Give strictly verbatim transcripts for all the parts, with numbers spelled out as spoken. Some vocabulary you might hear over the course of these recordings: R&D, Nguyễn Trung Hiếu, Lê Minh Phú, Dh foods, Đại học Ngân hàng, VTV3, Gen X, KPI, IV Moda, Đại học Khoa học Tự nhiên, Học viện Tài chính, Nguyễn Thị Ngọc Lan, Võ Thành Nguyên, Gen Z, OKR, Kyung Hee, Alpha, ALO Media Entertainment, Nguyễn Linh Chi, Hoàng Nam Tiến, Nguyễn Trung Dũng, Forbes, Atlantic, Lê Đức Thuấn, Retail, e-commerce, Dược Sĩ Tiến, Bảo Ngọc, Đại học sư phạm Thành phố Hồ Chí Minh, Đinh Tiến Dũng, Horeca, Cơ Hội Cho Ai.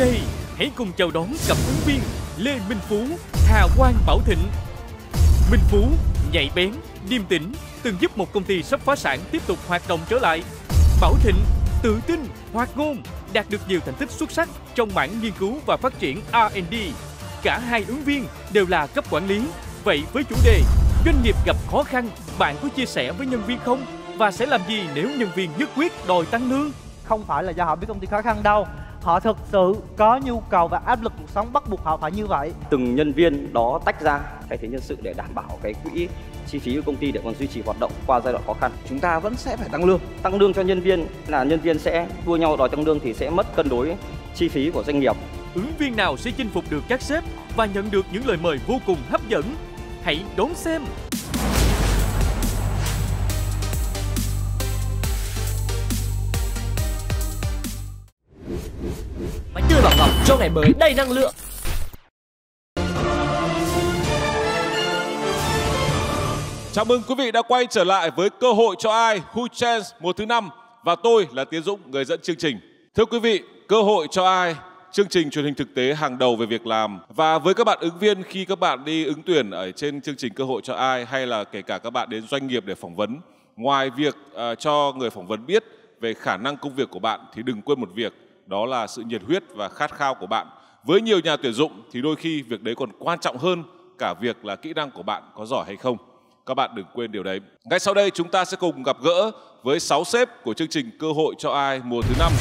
nay, hãy cùng chào đón cặp ứng viên Lê Minh Phú, Hà Quang Bảo Thịnh. Minh Phú, nhạy bén, điềm tĩnh, từng giúp một công ty sắp phá sản tiếp tục hoạt động trở lại. Bảo Thịnh, tự tin, hoạt ngôn, đạt được nhiều thành tích xuất sắc trong mảng nghiên cứu và phát triển R and D. Cả hai ứng viên đều là cấp quản lý. Vậy với chủ đề doanh nghiệp gặp khó khăn, bạn có chia sẻ với nhân viên không? Và sẽ làm gì nếu nhân viên nhất quyết đòi tăng lương? Không phải là do họ biết công ty khó khăn đâu. Họ thực sự có nhu cầu và áp lực cuộc sống bắt buộc họ phải như vậy. Từng nhân viên đó tách ra, thay thế nhân sự để đảm bảo cái quỹ chi phí của công ty để còn duy trì hoạt động qua giai đoạn khó khăn. Chúng ta vẫn sẽ phải tăng lương. Tăng lương cho nhân viên là nhân viên sẽ đua nhau đòi tăng lương thì sẽ mất cân đối chi phí của doanh nghiệp. Ứng viên nào sẽ chinh phục được các sếp và nhận được những lời mời vô cùng hấp dẫn? Hãy đón xem! Bánh tươi Bảo Ngọc cho ngày mới đầy năng lượng. Chào mừng quý vị đã quay trở lại với Cơ Hội Cho Ai, Whose Chance mùa thứ năm. Và tôi là Tiến Dũng, người dẫn chương trình. Thưa quý vị, Cơ Hội Cho Ai, chương trình truyền hình thực tế hàng đầu về việc làm. Và với các bạn ứng viên, khi các bạn đi ứng tuyển ở trên chương trình Cơ Hội Cho Ai, hay là kể cả các bạn đến doanh nghiệp để phỏng vấn, ngoài việc uh, cho người phỏng vấn biết về khả năng công việc của bạn thì đừng quên một việc, đó là sự nhiệt huyết và khát khao của bạn. Với nhiều nhà tuyển dụng thì đôi khi việc đấy còn quan trọng hơn cả việc là kỹ năng của bạn có giỏi hay không. Các bạn đừng quên điều đấy. Ngay sau đây chúng ta sẽ cùng gặp gỡ với sáu sếp của chương trình Cơ Hội Cho Ai mùa thứ năm.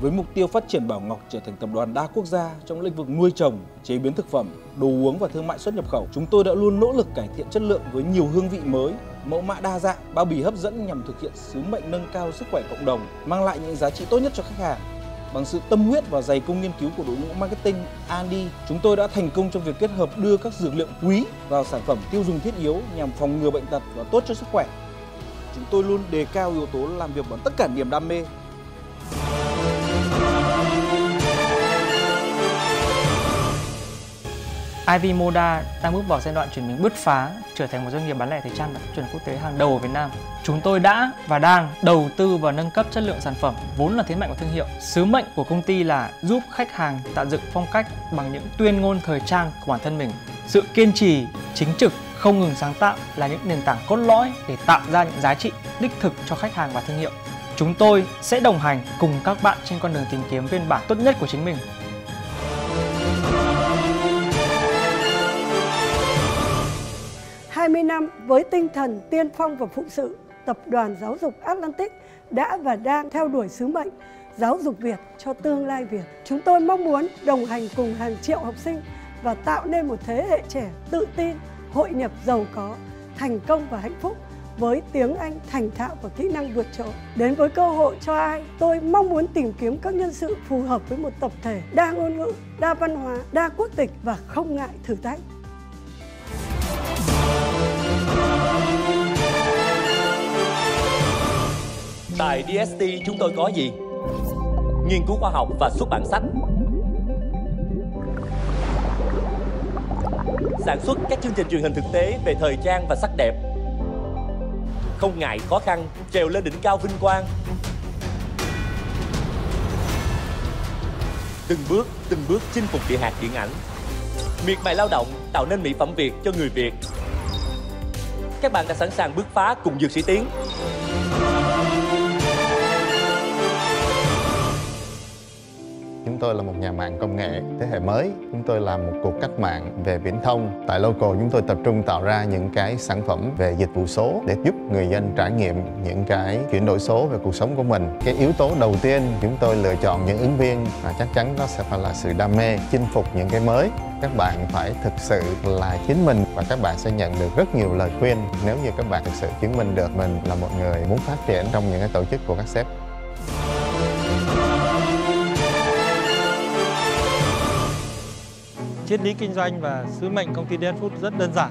Với mục tiêu phát triển Bảo Ngọc trở thành tập đoàn đa quốc gia trong lĩnh vực nuôi trồng, chế biến thực phẩm, đồ uống và thương mại xuất nhập khẩu, chúng tôi đã luôn nỗ lực cải thiện chất lượng với nhiều hương vị mới, mẫu mã đa dạng, bao bì hấp dẫn nhằm thực hiện sứ mệnh nâng cao sức khỏe cộng đồng, mang lại những giá trị tốt nhất cho khách hàng. Bằng sự tâm huyết và dày công nghiên cứu của đội ngũ marketing R and D, chúng tôi đã thành công trong việc kết hợp đưa các dược liệu quý vào sản phẩm tiêu dùng thiết yếu nhằm phòng ngừa bệnh tật và tốt cho sức khỏe. Chúng tôi luôn đề cao yếu tố làm việc bằng tất cả niềm đam mê. i vê Moda đang bước vào giai đoạn chuyển mình bứt phá, trở thành một doanh nghiệp bán lẻ thời trang đạt chuẩn quốc tế hàng đầu ở Việt Nam. Chúng tôi đã và đang đầu tư và nâng cấp chất lượng sản phẩm, vốn là thế mạnh của thương hiệu. Sứ mệnh của công ty là giúp khách hàng tạo dựng phong cách bằng những tuyên ngôn thời trang của bản thân mình. Sự kiên trì, chính trực, không ngừng sáng tạo là những nền tảng cốt lõi để tạo ra những giá trị đích thực cho khách hàng và thương hiệu. Chúng tôi sẽ đồng hành cùng các bạn trên con đường tìm kiếm phiên bản tốt nhất của chính mình. hai mươi năm với tinh thần tiên phong và phụng sự, Tập đoàn Giáo dục Atlantic đã và đang theo đuổi sứ mệnh giáo dục Việt cho tương lai Việt. Chúng tôi mong muốn đồng hành cùng hàng triệu học sinh và tạo nên một thế hệ trẻ tự tin, hội nhập giàu có, thành công và hạnh phúc với tiếng Anh thành thạo và kỹ năng vượt trội. Đến với Cơ Hội Cho Ai, tôi mong muốn tìm kiếm các nhân sự phù hợp với một tập thể đa ngôn ngữ, đa văn hóa, đa quốc tịch và không ngại thử thách. Tại đê ét tê chúng tôi có gì? Nghiên cứu khoa học và xuất bản sách, sản xuất các chương trình truyền hình thực tế về thời trang và sắc đẹp, không ngại khó khăn, trèo lên đỉnh cao vinh quang. Từng bước, từng bước chinh phục địa hạt điện ảnh, miệt mài lao động tạo nên mỹ phẩm Việt cho người Việt. Các bạn đã sẵn sàng bứt phá cùng Dược Sĩ Tiến. Chúng tôi là một nhà mạng công nghệ thế hệ mới. Chúng tôi làm một cuộc cách mạng về viễn thông. Tại Local chúng tôi tập trung tạo ra những cái sản phẩm về dịch vụ số để giúp người dân trải nghiệm những cái chuyển đổi số về cuộc sống của mình. Cái yếu tố đầu tiên chúng tôi lựa chọn những ứng viên mà chắc chắn nó sẽ phải là sự đam mê, chinh phục những cái mới. Các bạn phải thực sự là chính mình và các bạn sẽ nhận được rất nhiều lời khuyên nếu như các bạn thực sự chứng minh được mình là một người muốn phát triển trong những cái tổ chức của các sếp. Triết lý kinh doanh và sứ mệnh công ty đê ét tê Foods rất đơn giản.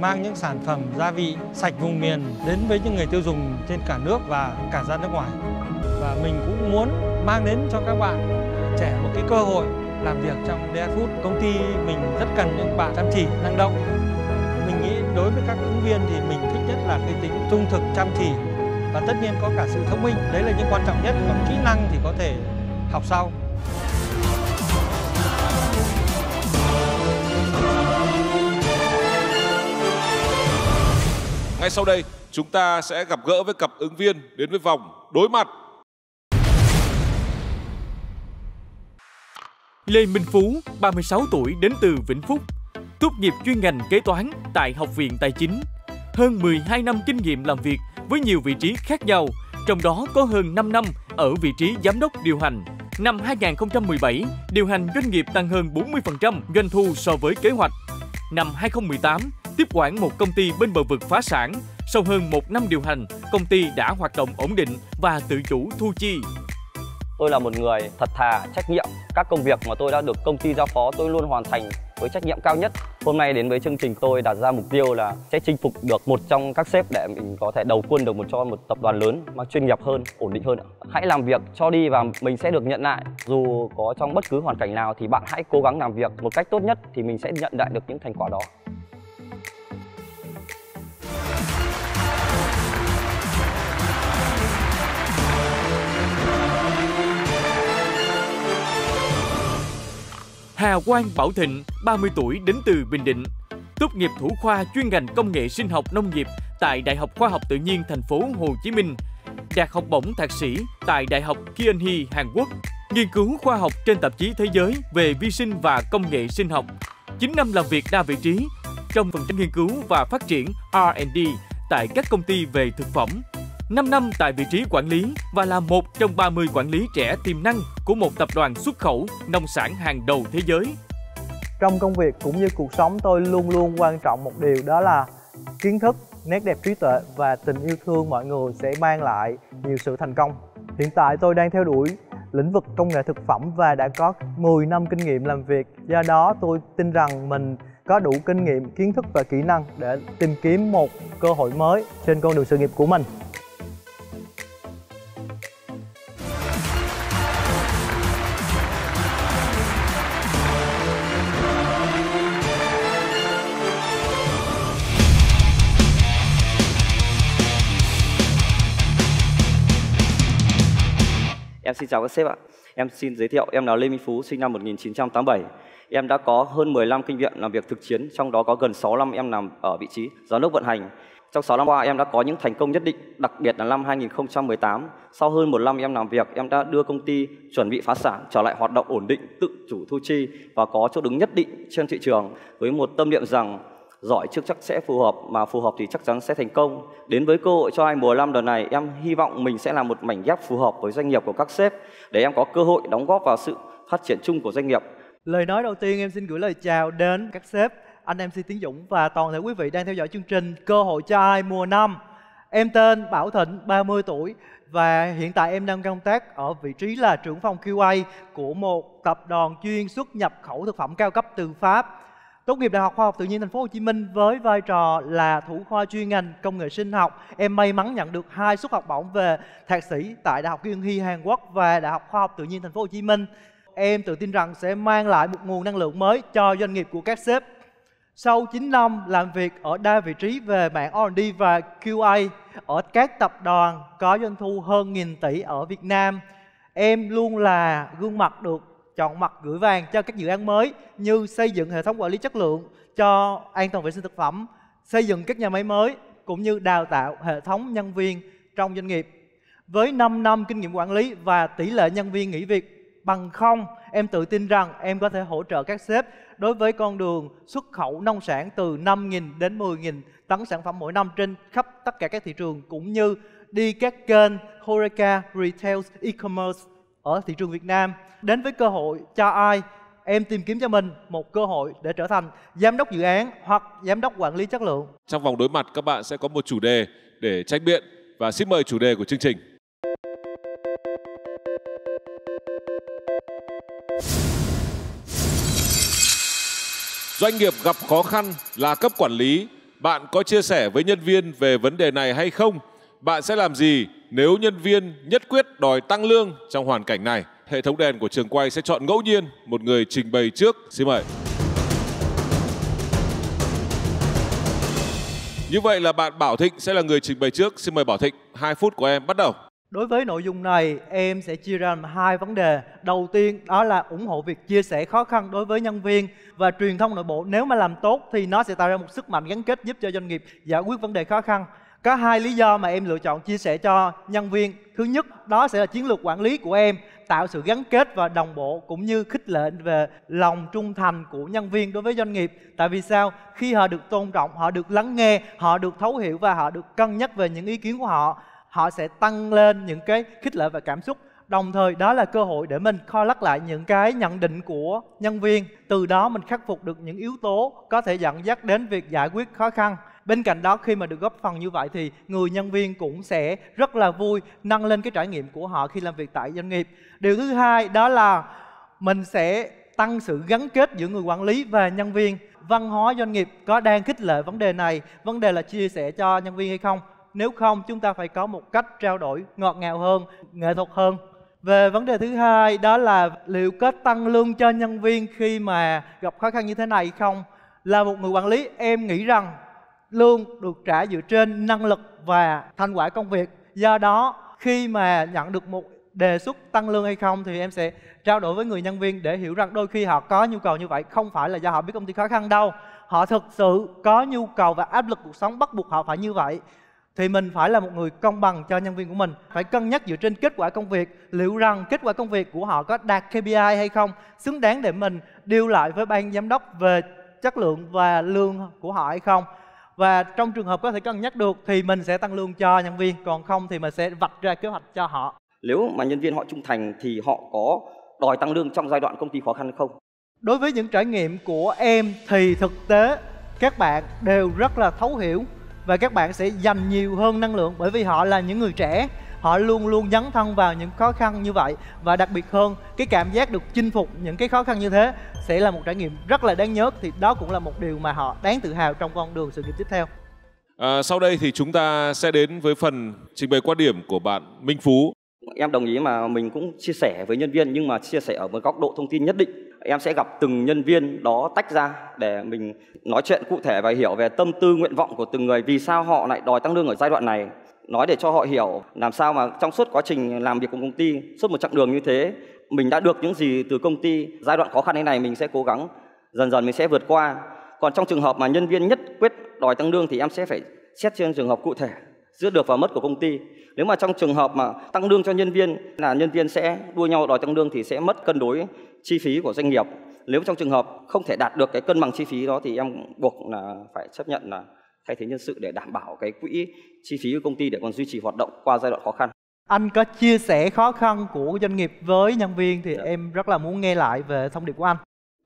Mang những sản phẩm gia vị sạch vùng miền đến với những người tiêu dùng trên cả nước và cả ra nước ngoài. Và mình cũng muốn mang đến cho các bạn trẻ một cái cơ hội làm việc trong đê ét tê Foods. Công ty mình rất cần những bạn chăm chỉ, năng động. Mình nghĩ đối với các ứng viên thì mình thích nhất là cái tính trung thực, chăm chỉ và tất nhiên có cả sự thông minh. Đấy là những quan trọng nhất, còn kỹ năng thì có thể học sau. Ngay sau đây, chúng ta sẽ gặp gỡ với cặp ứng viên đến với vòng đối mặt. Lê Minh Phú, ba mươi sáu tuổi, đến từ Vĩnh Phúc, tốt nghiệp chuyên ngành kế toán tại Học viện Tài chính. Hơn mười hai năm kinh nghiệm làm việc với nhiều vị trí khác nhau, trong đó có hơn năm năm ở vị trí giám đốc điều hành. Năm hai nghìn không trăm mười bảy, điều hành doanh nghiệp tăng hơn bốn mươi phần trăm doanh thu so với kế hoạch. Năm hai nghìn không trăm mười tám, tiếp quản một công ty bên bờ vực phá sản. Sau hơn một năm điều hành, công ty đã hoạt động ổn định và tự chủ thu chi. Tôi là một người thật thà, trách nhiệm. Các công việc mà tôi đã được công ty giao phó, tôi luôn hoàn thành với trách nhiệm cao nhất. Hôm nay đến với chương trình, tôi đặt ra mục tiêu là sẽ chinh phục được một trong các sếp để mình có thể đầu quân được một cho một tập đoàn lớn mà chuyên nghiệp hơn, ổn định hơn. Hãy làm việc cho đi và mình sẽ được nhận lại. Dù có trong bất cứ hoàn cảnh nào thì bạn hãy cố gắng làm việc một cách tốt nhất thì mình sẽ nhận lại được những thành quả đó. Hà Quang Bảo Thịnh, ba mươi tuổi, đến từ Bình Định, tốt nghiệp thủ khoa chuyên ngành công nghệ sinh học nông nghiệp tại Đại học Khoa học Tự nhiên thành phố Hồ Chí Minh, đạt học bổng thạc sĩ tại Đại học Kyung Hee, Hàn Quốc, nghiên cứu khoa học trên tạp chí thế giới về vi sinh và công nghệ sinh học, chín năm làm việc đa vị trí trong phần nghiên cứu và phát triển R and D tại các công ty về thực phẩm, năm năm tại vị trí quản lý và là một trong ba mươi quản lý trẻ tiềm năng của một tập đoàn xuất khẩu nông sản hàng đầu thế giới. Trong công việc cũng như cuộc sống, tôi luôn luôn quan trọng một điều, đó là kiến thức, nét đẹp trí tuệ và tình yêu thương mọi người sẽ mang lại nhiều sự thành công. Hiện tại tôi đang theo đuổi lĩnh vực công nghệ thực phẩm và đã có mười năm kinh nghiệm làm việc. Do đó tôi tin rằng mình có đủ kinh nghiệm, kiến thức và kỹ năng để tìm kiếm một cơ hội mới trên con đường sự nghiệp của mình. Em xin chào các sếp ạ. Em xin giới thiệu, em là Lê Minh Phú, sinh năm một nghìn chín trăm tám mươi bảy. Em đã có hơn mười năm kinh nghiệm làm việc thực chiến, trong đó có gần sáu năm em làm ở vị trí giám đốc vận hành. Trong sáu năm qua, em đã có những thành công nhất định, đặc biệt là năm hai nghìn không trăm mười tám. Sau hơn một năm em làm việc, em đã đưa công ty chuẩn bị phá sản, trở lại hoạt động ổn định, tự chủ thu chi và có chỗ đứng nhất định trên thị trường với một tâm niệm rằng giỏi chưa chắc sẽ phù hợp, mà phù hợp thì chắc chắn sẽ thành công. Đến với Cơ Hội Cho Ai mùa năm lần này, em hy vọng mình sẽ là một mảnh ghép phù hợp với doanh nghiệp của các sếp để em có cơ hội đóng góp vào sự phát triển chung của doanh nghiệp. Lời nói đầu tiên, em xin gửi lời chào đến các sếp, anh em xê Tiến Dũng và toàn thể quý vị đang theo dõi chương trình Cơ Hội Cho Ai mùa năm. Em tên Bảo Thịnh, ba mươi tuổi và hiện tại em đang công tác ở vị trí là trưởng phòng quy a của một tập đoàn chuyên xuất nhập khẩu thực phẩm cao cấp từ Pháp. Tốt nghiệp Đại học Khoa học Tự nhiên thành phố Hồ Chí Minh với vai trò là thủ khoa chuyên ngành công nghệ sinh học. Em may mắn nhận được hai suất học bổng về thạc sĩ tại Đại học Kyung Hee Hàn Quốc và Đại học Khoa học Tự nhiên thành phố Hồ Chí Minh. Em tự tin rằng sẽ mang lại một nguồn năng lượng mới cho doanh nghiệp của các sếp. Sau chín năm làm việc ở đa vị trí về mạng R and D và quy a ở các tập đoàn có doanh thu hơn nghìn tỷ ở Việt Nam, em luôn là gương mặt được chọn mặt gửi vàng cho các dự án mới như xây dựng hệ thống quản lý chất lượng cho an toàn vệ sinh thực phẩm, xây dựng các nhà máy mới cũng như đào tạo hệ thống nhân viên trong doanh nghiệp. Với năm năm kinh nghiệm quản lý và tỷ lệ nhân viên nghỉ việc bằng không, em tự tin rằng em có thể hỗ trợ các sếp đối với con đường xuất khẩu nông sản từ năm nghìn đến mười nghìn tấn sản phẩm mỗi năm trên khắp tất cả các thị trường, cũng như đi các kênh Horeca, Retail, e-commerce ở thị trường Việt Nam. Đến với Cơ Hội Cho Ai, em tìm kiếm cho mình một cơ hội để trở thành giám đốc dự án hoặc giám đốc quản lý chất lượng. Trong vòng đối mặt, các bạn sẽ có một chủ đề để tranh biện và xin mời chủ đề của chương trình. Doanh nghiệp gặp khó khăn là cấp quản lý. Bạn có chia sẻ với nhân viên về vấn đề này hay không? Bạn sẽ làm gì nếu nhân viên nhất quyết đòi tăng lương trong hoàn cảnh này? Hệ thống đèn của trường quay sẽ chọn ngẫu nhiên một người trình bày trước. Xin mời. Như vậy là bạn Bảo Thịnh sẽ là người trình bày trước. Xin mời Bảo Thịnh, hai phút của em bắt đầu. Đối với nội dung này, em sẽ chia ra làm hai vấn đề. Đầu tiên đó là ủng hộ việc chia sẻ khó khăn đối với nhân viên và truyền thông nội bộ. Nếu mà làm tốt thì nó sẽ tạo ra một sức mạnh gắn kết giúp cho doanh nghiệp giải quyết vấn đề khó khăn. Có hai lý do mà em lựa chọn chia sẻ cho nhân viên. Thứ nhất, đó sẽ là chiến lược quản lý của em, tạo sự gắn kết và đồng bộ cũng như khích lệ về lòng trung thành của nhân viên đối với doanh nghiệp. Tại vì sao? Khi họ được tôn trọng, họ được lắng nghe, họ được thấu hiểu và họ được cân nhắc về những ý kiến của họ, họ sẽ tăng lên những cái khích lệ và cảm xúc. Đồng thời đó là cơ hội để mình coi lắc lại những cái nhận định của nhân viên. Từ đó mình khắc phục được những yếu tố có thể dẫn dắt đến việc giải quyết khó khăn. Bên cạnh đó, khi mà được góp phần như vậy thì người nhân viên cũng sẽ rất là vui, nâng lên cái trải nghiệm của họ khi làm việc tại doanh nghiệp. Điều thứ hai đó là mình sẽ tăng sự gắn kết giữa người quản lý và nhân viên. Văn hóa doanh nghiệp có đang khích lệ vấn đề này, vấn đề là chia sẻ cho nhân viên hay không? Nếu không, chúng ta phải có một cách trao đổi ngọt ngào hơn, nghệ thuật hơn. Về vấn đề thứ hai đó là liệu có tăng lương cho nhân viên khi mà gặp khó khăn như thế này không? Là một người quản lý, em nghĩ rằng lương được trả dựa trên năng lực và thành quả công việc. Do đó, khi mà nhận được một đề xuất tăng lương hay không thì em sẽ trao đổi với người nhân viên để hiểu rằng đôi khi họ có nhu cầu như vậy không phải là do họ biết công ty khó khăn đâu. Họ thực sự có nhu cầu và áp lực cuộc sống bắt buộc họ phải như vậy. Thì mình phải là một người công bằng cho nhân viên của mình. Phải cân nhắc dựa trên kết quả công việc, liệu rằng kết quả công việc của họ có đạt K P I hay không, xứng đáng để mình deal lại với ban giám đốc về chất lượng và lương của họ hay không. Và trong trường hợp có thể cân nhắc được thì mình sẽ tăng lương cho nhân viên, còn không thì mình sẽ vạch ra kế hoạch cho họ. Nếu mà nhân viên họ trung thành thì họ có đòi tăng lương trong giai đoạn công ty khó khăn không? Đối với những trải nghiệm của em thì thực tế các bạn đều rất là thấu hiểu và các bạn sẽ dành nhiều hơn năng lượng, bởi vì họ là những người trẻ, họ luôn luôn dấn thân vào những khó khăn như vậy. Và đặc biệt hơn, cái cảm giác được chinh phục những cái khó khăn như thế sẽ là một trải nghiệm rất là đáng nhớ. Thì đó cũng là một điều mà họ đáng tự hào trong con đường sự nghiệp tiếp theo. À, sau đây thì chúng ta sẽ đến với phần trình bày quan điểm của bạn Minh Phú. Em đồng ý mà mình cũng chia sẻ với nhân viên, nhưng mà chia sẻ ở một góc độ thông tin nhất định. Em sẽ gặp từng nhân viên đó tách ra để mình nói chuyện cụ thể và hiểu về tâm tư, nguyện vọng của từng người, vì sao họ lại đòi tăng lương ở giai đoạn này. Nói để cho họ hiểu làm sao mà trong suốt quá trình làm việc cùng công ty, suốt một chặng đường như thế, mình đã được những gì từ công ty. Giai đoạn khó khăn như này mình sẽ cố gắng, dần dần mình sẽ vượt qua. Còn trong trường hợp mà nhân viên nhất quyết đòi tăng lương thì em sẽ phải xét trên trường hợp cụ thể, giữa được và mất của công ty. Nếu mà trong trường hợp mà tăng lương cho nhân viên là nhân viên sẽ đua nhau đòi tăng lương thì sẽ mất cân đối chi phí của doanh nghiệp. Nếu trong trường hợp không thể đạt được cái cân bằng chi phí đó thì em buộc là phải chấp nhận là thay thế nhân sự để đảm bảo cái quỹ chi phí của công ty để còn duy trì hoạt động qua giai đoạn khó khăn. Anh có chia sẻ khó khăn của doanh nghiệp với nhân viên thì yeah. em rất là muốn nghe lại về thông điệp của anh.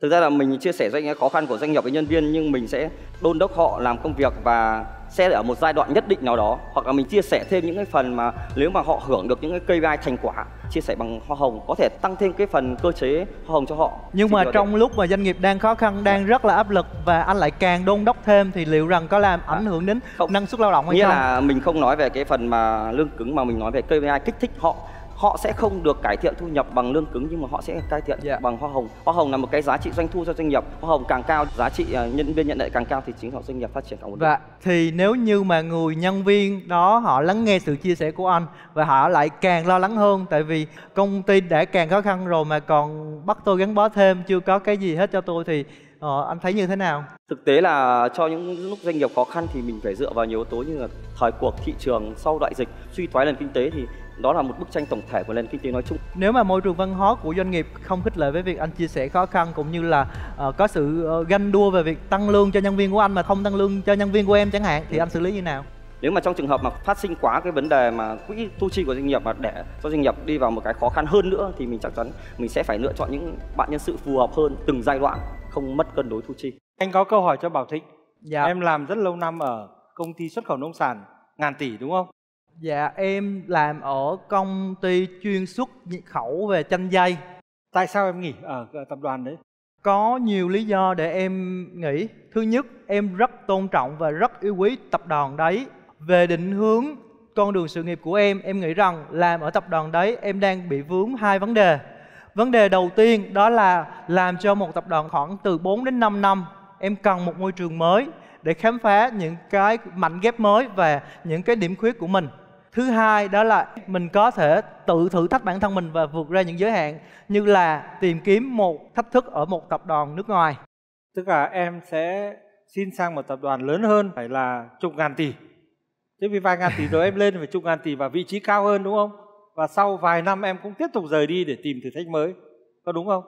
Thực ra là mình chia sẻ doanh khó khăn của doanh nghiệp với nhân viên, nhưng mình sẽ đôn đốc họ làm công việc và sẽ ở một giai đoạn nhất định nào đó, hoặc là mình chia sẻ thêm những cái phần mà nếu mà họ hưởng được những cái K P I thành quả, chia sẻ bằng hoa hồng, có thể tăng thêm cái phần cơ chế hoa hồng cho họ. Nhưng mà trong lúc mà doanh nghiệp đang khó khăn, đang rất là áp lực và anh lại càng đôn đốc thêm thì liệu rằng có làm ảnh hưởng đến không. năng suất lao động hay nghĩa không? Nghĩa là mình không nói về cái phần mà lương cứng mà mình nói về K P I kích thích họ. Họ sẽ không được cải thiện thu nhập bằng lương cứng, nhưng mà họ sẽ cải thiện yeah. bằng hoa hồng. Hoa hồng là một cái giá trị doanh thu cho doanh nghiệp. Hoa hồng càng cao, giá trị nhân viên nhận lại càng cao thì chính họ doanh nghiệp phát triển càng ổn định. Và thì nếu như mà người nhân viên đó họ lắng nghe sự chia sẻ của anh và họ lại càng lo lắng hơn, tại vì công ty đã càng khó khăn rồi mà còn bắt tôi gắn bó thêm, chưa có cái gì hết cho tôi thì Ờ, anh thấy như thế nào? Thực tế là cho những lúc doanh nghiệp khó khăn thì mình phải dựa vào nhiều yếu tố như là thời cuộc, thị trường, sau đại dịch, suy thoái nền kinh tế, thì đó là một bức tranh tổng thể của nền kinh tế nói chung. Nếu mà môi trường văn hóa của doanh nghiệp không khích lệ với việc anh chia sẻ khó khăn cũng như là uh, có sự uh, ganh đua về việc tăng lương cho nhân viên của anh mà không tăng lương cho nhân viên của em chẳng hạn, thì ừ. anh xử lý như nào? Nếu mà trong trường hợp mà phát sinh quá cái vấn đề mà quỹ thu chi của doanh nghiệp mà để cho doanh nghiệp đi vào một cái khó khăn hơn nữa thì mình chắc chắn mình sẽ phải lựa chọn những bạn nhân sự phù hợp hơn từng giai đoạn, không mất cân đối thu chi. Anh có câu hỏi cho Bảo Thịnh. Dạ. Em làm rất lâu năm ở công ty xuất khẩu nông sản ngàn tỷ đúng không? Dạ, em làm ở công ty chuyên xuất khẩu về chanh dây. Tại sao em nghỉ ở tập đoàn đấy? Có nhiều lý do để em nghỉ. Thứ nhất, em rất tôn trọng và rất yêu quý tập đoàn đấy. Về định hướng con đường sự nghiệp của em, em nghĩ rằng làm ở tập đoàn đấy em đang bị vướng hai vấn đề. Vấn đề đầu tiên đó là làm cho một tập đoàn khoảng từ bốn đến năm năm. Em cần một môi trường mới để khám phá những cái mảnh ghép mới và những cái điểm khuyết của mình. Thứ hai đó là mình có thể tự thử thách bản thân mình và vượt ra những giới hạn, như là tìm kiếm một thách thức ở một tập đoàn nước ngoài. Tức là em sẽ xin sang một tập đoàn lớn hơn phải là chục ngàn tỷ. Thế vì vài ngàn tỷ rồi em lên phải chục ngàn tỷ và vị trí cao hơn, đúng không? Và sau vài năm em cũng tiếp tục rời đi để tìm thử thách mới. Có đúng không?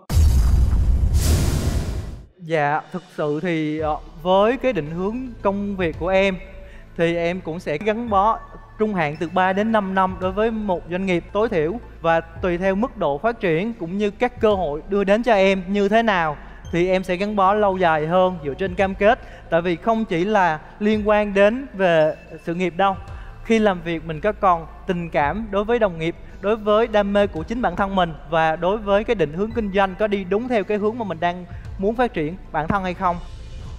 Dạ, thực sự thì với cái định hướng công việc của em thì em cũng sẽ gắn bó trung hạn từ ba đến năm năm đối với một doanh nghiệp tối thiểu, và tùy theo mức độ phát triển cũng như các cơ hội đưa đến cho em như thế nào thì em sẽ gắn bó lâu dài hơn dựa trên cam kết. Tại vì không chỉ là liên quan đến về sự nghiệp đâu, khi làm việc mình có còn tình cảm đối với đồng nghiệp, đối với đam mê của chính bản thân mình và đối với cái định hướng kinh doanh có đi đúng theo cái hướng mà mình đang muốn phát triển bản thân hay không.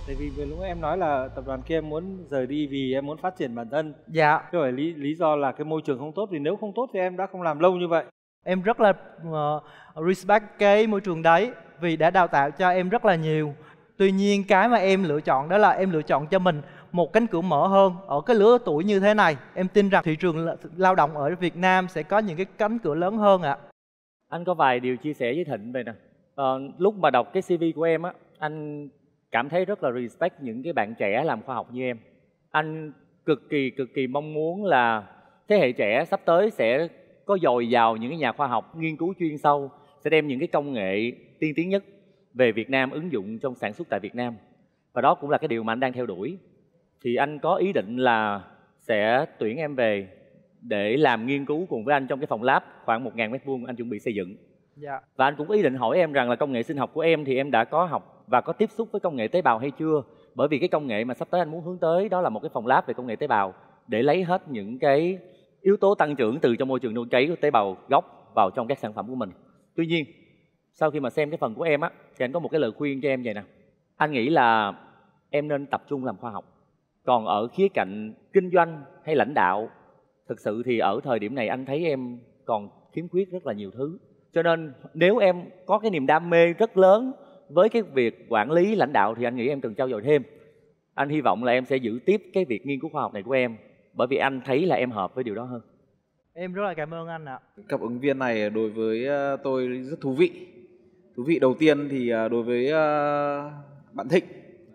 Tại vì vừa lúc em nói là tập đoàn kia em muốn rời đi vì em muốn phát triển bản thân. Dạ. Chứ phải lý, lý do là cái môi trường không tốt, vì nếu không tốt thì em đã không làm lâu như vậy. Em rất là uh, respect cái môi trường đấy vì đã đào tạo cho em rất là nhiều. Tuy nhiên cái mà em lựa chọn đó là em lựa chọn cho mình một cánh cửa mở hơn ở cái lứa tuổi như thế này. Em tin rằng thị trường lao động ở Việt Nam sẽ có những cái cánh cửa lớn hơn ạ. Anh có vài điều chia sẻ với Thịnh về nè. Ờ, lúc mà đọc cái xê vê của em á, anh cảm thấy rất là respect những cái bạn trẻ làm khoa học như em. Anh cực kỳ cực kỳ mong muốn là thế hệ trẻ sắp tới sẽ có dồi dào những cái nhà khoa học nghiên cứu chuyên sâu, sẽ đem những cái công nghệ tiên tiến nhất về Việt Nam ứng dụng trong sản xuất tại Việt Nam. Và đó cũng là cái điều mà anh đang theo đuổi. Thì anh có ý định là sẽ tuyển em về để làm nghiên cứu cùng với anh trong cái phòng lab khoảng một nghìn mét vuông anh chuẩn bị xây dựng. Dạ. Và anh cũng có ý định hỏi em rằng là công nghệ sinh học của em thì em đã có học và có tiếp xúc với công nghệ tế bào hay chưa? Bởi vì cái công nghệ mà sắp tới anh muốn hướng tới đó là một cái phòng lab về công nghệ tế bào để lấy hết những cái yếu tố tăng trưởng từ trong môi trường nuôi cấy của tế bào gốc vào trong các sản phẩm của mình. Tuy nhiên, sau khi mà xem cái phần của em á, thì anh có một cái lời khuyên cho em vậy nè. Anh nghĩ là em nên tập trung làm khoa học. Còn ở khía cạnh kinh doanh hay lãnh đạo, thực sự thì ở thời điểm này anh thấy em còn khiếm khuyết rất là nhiều thứ. Cho nên nếu em có cái niềm đam mê rất lớn với cái việc quản lý lãnh đạo thì anh nghĩ em cần trau dồi thêm. Anh hy vọng là em sẽ giữ tiếp cái việc nghiên cứu khoa học này của em, bởi vì anh thấy là em hợp với điều đó hơn. Em rất là cảm ơn anh ạ. Cặp ứng viên này đối với tôi rất thú vị. Thú vị đầu tiên thì đối với bạn Thịnh,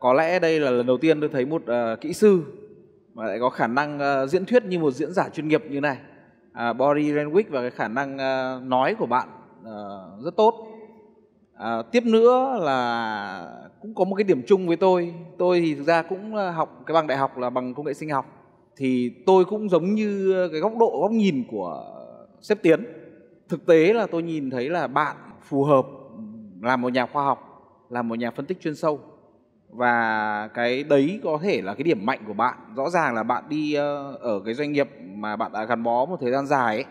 có lẽ đây là lần đầu tiên tôi thấy một kỹ sư mà lại có khả năng diễn thuyết như một diễn giả chuyên nghiệp như này. Body language và cái khả năng nói của bạn Uh, rất tốt. uh, Tiếp nữa là cũng có một cái điểm chung với tôi. Tôi thì thực ra cũng học cái bằng đại học là bằng công nghệ sinh học. Thì tôi cũng giống như cái góc độ, góc nhìn của sếp Tiến. Thực tế là tôi nhìn thấy là bạn phù hợp làm một nhà khoa học, làm một nhà phân tích chuyên sâu. Và cái đấy có thể là cái điểm mạnh của bạn. Rõ ràng là bạn đi ở cái doanh nghiệp mà bạn đã gắn bó một thời gian dài ấy,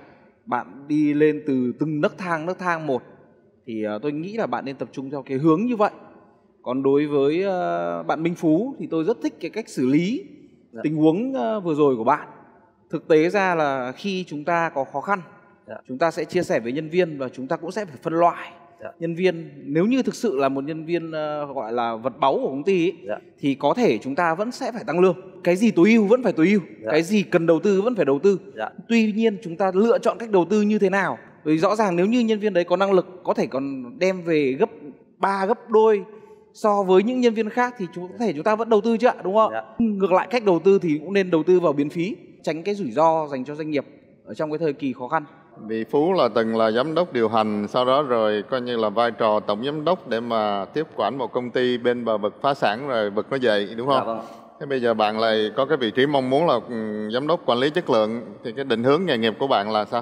bạn đi lên từ từng nấc thang, nấc thang một. Thì tôi nghĩ là bạn nên tập trung theo cái hướng như vậy. Còn đối với bạn Minh Phú thì tôi rất thích cái cách xử lý dạ. tình huống vừa rồi của bạn. Thực tế ra là khi chúng ta có khó khăn, dạ. chúng ta sẽ chia sẻ với nhân viên và chúng ta cũng sẽ phải phân loại. Dạ. Nhân viên, nếu như thực sự là một nhân viên gọi là vật báu của công ty ấy, dạ. thì có thể chúng ta vẫn sẽ phải tăng lương. Cái gì tối ưu vẫn phải tối ưu, dạ. cái gì cần đầu tư vẫn phải đầu tư. Dạ. Tuy nhiên chúng ta lựa chọn cách đầu tư như thế nào. Vì rõ ràng nếu như nhân viên đấy có năng lực, có thể còn đem về gấp ba, gấp đôi so với những nhân viên khác thì chúng có thể chúng ta vẫn đầu tư chứ ạ, đúng không? Dạ. Ngược lại cách đầu tư thì cũng nên đầu tư vào biến phí, tránh cái rủi ro dành cho doanh nghiệp ở trong cái thời kỳ khó khăn. Bị Phú là từng là giám đốc điều hành, sau đó rồi coi như là vai trò tổng giám đốc để mà tiếp quản một công ty bên bờ vực phá sản rồi vực nó dậy, đúng không? Dạ vâng. Thế bây giờ bạn lại có cái vị trí mong muốn là giám đốc quản lý chất lượng, thì cái định hướng nghề nghiệp của bạn là sao?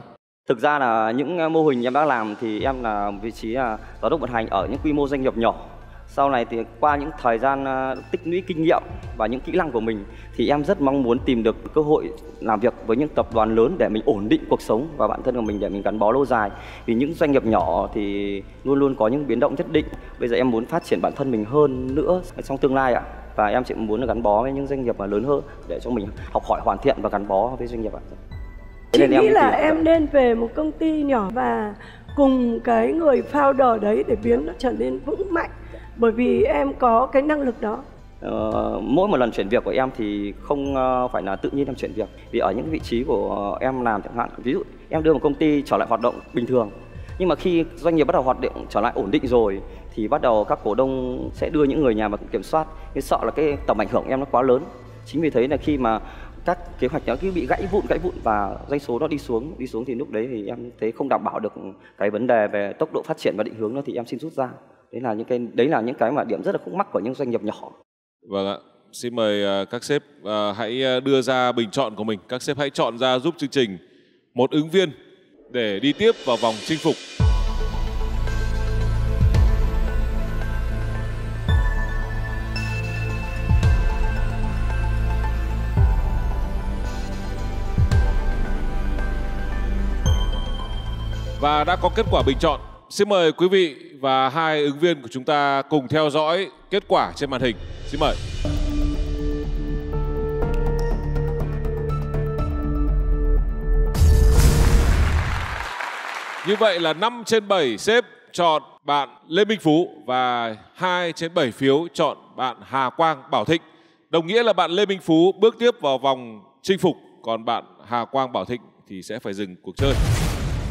Thực ra là những mô hình em đã làm thì em là vị trí giám đốc vận hành ở những quy mô doanh nghiệp nhỏ. Sau này thì qua những thời gian tích lũy kinh nghiệm và những kỹ năng của mình thì em rất mong muốn tìm được cơ hội làm việc với những tập đoàn lớn để mình ổn định cuộc sống và bản thân của mình, để mình gắn bó lâu dài. Vì những doanh nghiệp nhỏ thì luôn luôn có những biến động nhất định. Bây giờ em muốn phát triển bản thân mình hơn nữa trong tương lai ạ. Và em chỉ muốn là gắn bó với những doanh nghiệp mà lớn hơn để cho mình học hỏi hoàn thiện và gắn bó với doanh nghiệp ạ. Chị nghĩ là em nên về một công ty nhỏ và cùng cái người founder đấy để biến nó trở nên vững mạnh. Bởi vì em có cái năng lực đó. Uh, mỗi một lần chuyển việc của em thì không uh, phải là tự nhiên em chuyển việc, vì ở những vị trí của em làm chẳng hạn, ví dụ em đưa một công ty trở lại hoạt động bình thường, nhưng mà khi doanh nghiệp bắt đầu hoạt động trở lại ổn định rồi thì bắt đầu các cổ đông sẽ đưa những người nhà mà kiểm soát, cái sợ là cái tầm ảnh hưởng em nó quá lớn. Chính vì thế là khi mà các kế hoạch nó cứ bị gãy vụn gãy vụn và doanh số nó đi xuống đi xuống thì lúc đấy thì em thấy không đảm bảo được cái vấn đề về tốc độ phát triển và định hướng nó, thì em xin rút ra. Đấy là những cái đấy là những cái mà điểm rất là khúc mắc của những doanh nghiệp nhỏ. Vâng ạ, xin mời các sếp hãy đưa ra bình chọn của mình. Các sếp hãy chọn ra giúp chương trình một ứng viên để đi tiếp vào vòng chinh phục. Và đã có kết quả bình chọn. Xin mời quý vị và hai ứng viên của chúng ta cùng theo dõi kết quả trên màn hình. Xin mời. Như vậy là năm trên bảy sếp chọn bạn Lê Minh Phú và hai trên bảy phiếu chọn bạn Hà Quang Bảo Thịnh. Đồng nghĩa là bạn Lê Minh Phú bước tiếp vào vòng chinh phục, còn bạn Hà Quang Bảo Thịnh thì sẽ phải dừng cuộc chơi.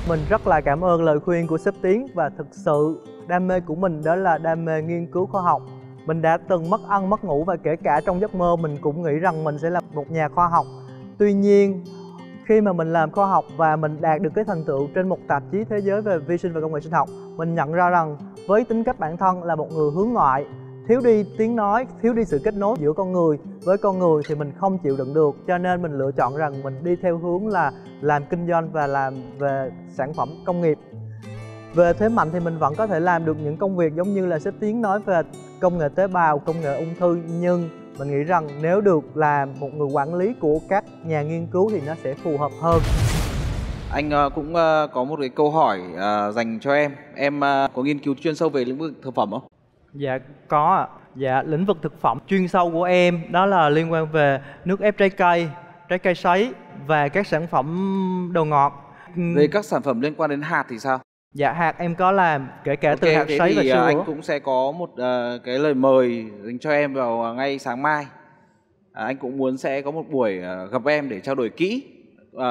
Mình rất là cảm ơn lời khuyên của sếp Tiến, và thực sự đam mê của mình đó là đam mê nghiên cứu khoa học. Mình đã từng mất ăn mất ngủ và kể cả trong giấc mơ mình cũng nghĩ rằng mình sẽ là một nhà khoa học. Tuy nhiên khi mà mình làm khoa học và mình đạt được cái thành tựu trên một tạp chí thế giới về vi sinh và công nghệ sinh học, mình nhận ra rằng với tính cách bản thân là một người hướng ngoại, thiếu đi tiếng nói, thiếu đi sự kết nối giữa con người với con người thì mình không chịu đựng được. Cho nên mình lựa chọn rằng mình đi theo hướng là làm kinh doanh và làm về sản phẩm công nghiệp. Về thế mạnh thì mình vẫn có thể làm được những công việc giống như là sếp Tiến nói về công nghệ tế bào, công nghệ ung thư, nhưng mình nghĩ rằng nếu được làm một người quản lý của các nhà nghiên cứu thì nó sẽ phù hợp hơn. Anh cũng có một cái câu hỏi dành cho em. Em có nghiên cứu chuyên sâu về lĩnh vực thực phẩm không? Dạ có ạ. Dạ lĩnh vực thực phẩm chuyên sâu của em đó là liên quan về nước ép trái cây, trái cây sấy và các sản phẩm đồ ngọt. Về các sản phẩm liên quan đến hạt thì sao? Dạ hạt em có làm, kể cả okay, từ hạt sấy và sữa. Anh cũng sẽ có một uh, cái lời mời dành cho em vào ngay sáng mai. uh, Anh cũng muốn sẽ có một buổi uh, gặp em để trao đổi kỹ.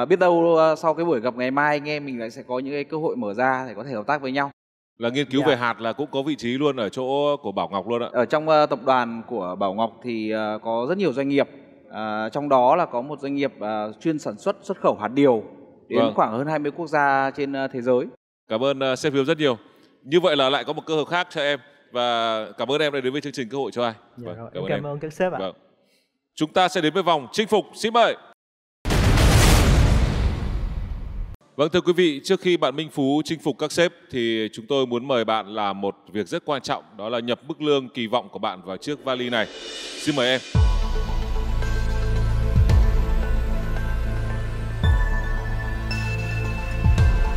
uh, Biết đâu uh, sau cái buổi gặp ngày mai anh em mình lại sẽ có những cái cơ hội mở ra để có thể hợp tác với nhau. Là nghiên cứu dạ. về hạt là cũng có vị trí luôn ở chỗ của Bảo Ngọc luôn ạ. Ở trong uh, tập đoàn của Bảo Ngọc thì uh, có rất nhiều doanh nghiệp. uh, Trong đó là có một doanh nghiệp uh, chuyên sản xuất xuất khẩu hạt điều đến vâng. khoảng hơn hai mươi quốc gia trên uh, thế giới. Cảm ơn uh, sếp Hiếu rất nhiều. Như vậy là lại có một cơ hội khác cho em. Và cảm ơn em đã đến với chương trình Cơ Hội Cho Ai. Dạ, vâng, cảm, cảm ơn các sếp ạ. Vâng. Chúng ta sẽ đến với vòng chinh phục. Xin mời. Vâng, thưa quý vị, trước khi bạn Minh Phú chinh phục các sếp thì chúng tôi muốn mời bạn làm một việc rất quan trọng, đó là nhập mức lương kỳ vọng của bạn vào chiếc vali này. Xin mời em.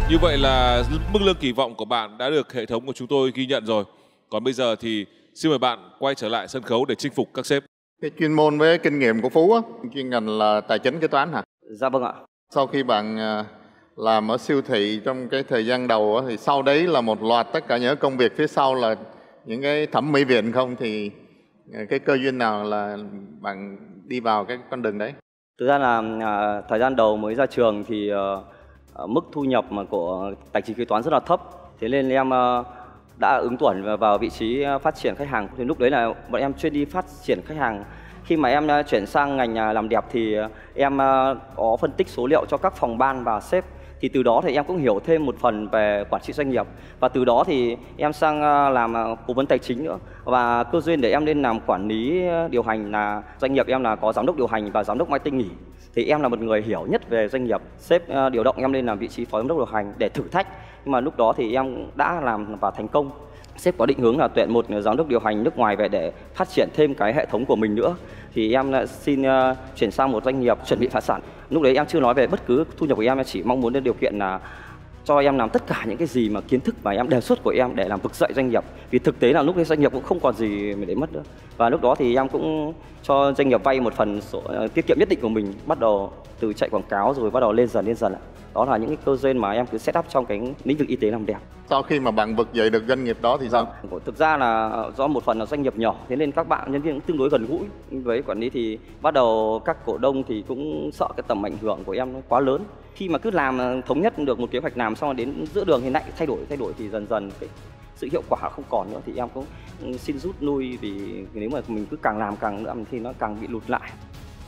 Như vậy là mức lương kỳ vọng của bạn đã được hệ thống của chúng tôi ghi nhận rồi. Còn bây giờ thì xin mời bạn quay trở lại sân khấu để chinh phục các sếp. Cái chuyên môn với kinh nghiệm của Phú á, chuyên ngành là tài chính kế toán hả? Dạ vâng ạ. Sau khi bạn làm ở siêu thị trong cái thời gian đầu á, thì sau đấy là một loạt tất cả những công việc phía sau là những cái thẩm mỹ viện không? Thì cái cơ duyên nào là bạn đi vào cái con đường đấy? Thực ra là thời gian đầu mới ra trường thì mức thu nhập mà của tài chính kế toán rất là thấp, thế nên em đã ứng tuyển vào vị trí phát triển khách hàng. Thì lúc đấy là bọn em chuyên đi phát triển khách hàng. Khi mà em chuyển sang ngành làm đẹp thì em có phân tích số liệu cho các phòng ban và sếp, thì từ đó thì em cũng hiểu thêm một phần về quản trị doanh nghiệp, và từ đó thì em sang làm cố vấn tài chính nữa. Và cơ duyên để em lên làm quản lý điều hành là doanh nghiệp em là có giám đốc điều hành và giám đốc marketing nghỉ, thì em là một người hiểu nhất về doanh nghiệp. Sếp điều động em lên làm vị trí phó giám đốc điều hành để thử thách, nhưng mà lúc đó thì em đã làm và thành công. Sếp có định hướng là tuyển một giám đốc điều hành nước ngoài về để phát triển thêm cái hệ thống của mình nữa, thì em đã xin uh, chuyển sang một doanh nghiệp chuẩn bị phá sản. Lúc đấy em chưa nói về bất cứ thu nhập của em, em chỉ mong muốn đến điều kiện là cho em làm tất cả những cái gì mà kiến thức mà em đề xuất của em để làm vực dậy doanh nghiệp, vì thực tế là lúc đấy doanh nghiệp cũng không còn gì để mất nữa. Và lúc đó thì em cũng cho doanh nghiệp vay một phần số, uh, tiết kiệm nhất định của mình, bắt đầu từ chạy quảng cáo rồi bắt đầu lên dần lên dần ạ. Đó là những cái cơ duyên mà em cứ set up trong cái lĩnh vực y tế làm đẹp. Sau khi mà bạn vực dậy được doanh nghiệp đó thì sao? Thực ra là do một phần là doanh nghiệp nhỏ, thế nên các bạn nhân viên cũng tương đối gần gũi với quản lý, thì bắt đầu các cổ đông thì cũng sợ cái tầm ảnh hưởng của em nó quá lớn. Khi mà cứ làm thống nhất được một kế hoạch làm xong đến giữa đường thì lại thay đổi thay đổi thì dần dần cái sự hiệu quả không còn nữa, thì em cũng xin rút lui, vì nếu mà mình cứ càng làm càng nữa thì nó càng bị lụt lại.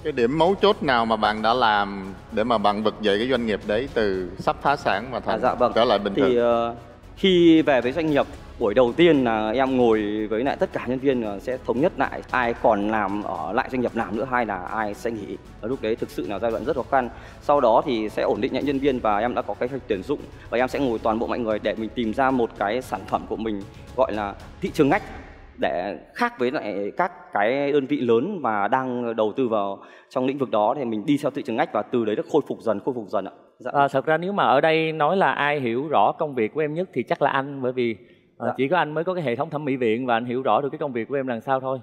Cái điểm mấu chốt nào mà bạn đã làm để mà bạn vực dậy cái doanh nghiệp đấy từ sắp phá sản mà thành à, dạ, vâng. trở lại bình thường? Thì uh, khi về với doanh nghiệp, buổi đầu tiên là em ngồi với lại tất cả nhân viên sẽ thống nhất lại ai còn làm ở lại doanh nghiệp làm nữa, hay là ai sẽ nghỉ. Ở lúc đấy thực sự là giai đoạn rất khó khăn. Sau đó thì sẽ ổn định lại nhân viên và em đã có cái kế hoạch tuyển dụng, và em sẽ ngồi toàn bộ mọi người để mình tìm ra một cái sản phẩm của mình gọi là thị trường ngách, để khác với lại các cái đơn vị lớn mà đang đầu tư vào trong lĩnh vực đó, thì mình đi theo thị trường ngách và từ đấy nó khôi phục dần, khôi phục dần ạ. Dạ. À, thật ra nếu mà ở đây nói là ai hiểu rõ công việc của em nhất thì chắc là anh, bởi vì dạ. chỉ có anh mới có cái hệ thống thẩm mỹ viện và anh hiểu rõ được cái công việc của em làm sao thôi.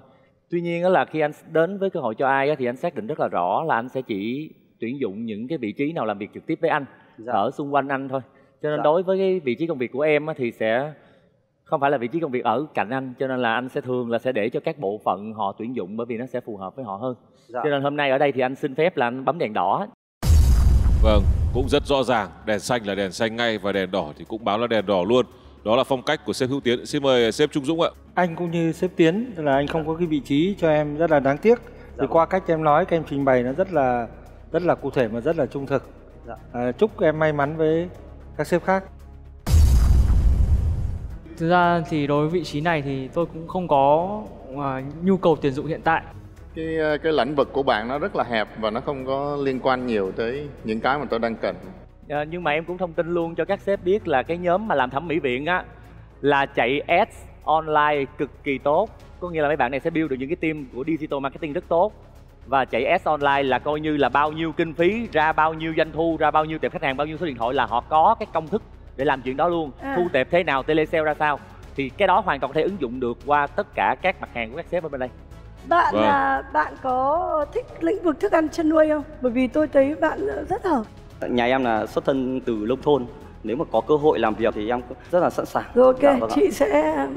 Tuy nhiên đó là khi anh đến với Cơ Hội Cho Ai thì anh xác định rất là rõ là anh sẽ chỉ tuyển dụng những cái vị trí nào làm việc trực tiếp với anh, dạ. ở xung quanh anh thôi. Cho nên dạ. đối với cái vị trí công việc của em thì sẽ không phải là vị trí công việc ở cạnh anh, cho nên là anh sẽ thường là sẽ để cho các bộ phận họ tuyển dụng, bởi vì nó sẽ phù hợp với họ hơn. Dạ. Cho nên hôm nay ở đây thì anh xin phép là anh bấm đèn đỏ. Vâng, cũng rất rõ ràng, đèn xanh là đèn xanh ngay và đèn đỏ thì cũng báo là đèn đỏ luôn. Đó là phong cách của sếp Hữu Tiến. Xin mời sếp Trung Dũng ạ. Anh cũng như sếp Tiến là anh không có cái vị trí cho em rất là đáng tiếc. Thì qua cách em nói, các em trình bày nó rất là rất là cụ thể mà rất là trung thực. À, chúc em may mắn với các sếp khác. Thực ra thì đối với vị trí này thì tôi cũng không có à, nhu cầu tuyển dụng hiện tại. Cái cái lĩnh vực của bạn nó rất là hẹp và nó không có liên quan nhiều tới những cái mà tôi đang cần. À, nhưng mà em cũng thông tin luôn cho các sếp biết là cái nhóm mà làm thẩm mỹ viện á là chạy ads online cực kỳ tốt. Có nghĩa là mấy bạn này sẽ build được những cái team của digital marketing rất tốt. Và chạy ads online là coi như là bao nhiêu kinh phí, ra bao nhiêu doanh thu, ra bao nhiêu tệp khách hàng, bao nhiêu số điện thoại là họ có cái công thức để làm chuyện đó luôn. À. Thu tệp thế nào, telesale ra sao, thì cái đó hoàn toàn có thể ứng dụng được qua tất cả các mặt hàng của các sếp ở bên đây. Bạn wow. là bạn có thích lĩnh vực thức ăn chăn nuôi không? Bởi vì tôi thấy bạn rất hợp. Nhà em là xuất thân từ nông thôn, nếu mà có cơ hội làm việc thì em rất là sẵn sàng. Rồi, ok, dạ, vâng chị ạ. Sẽ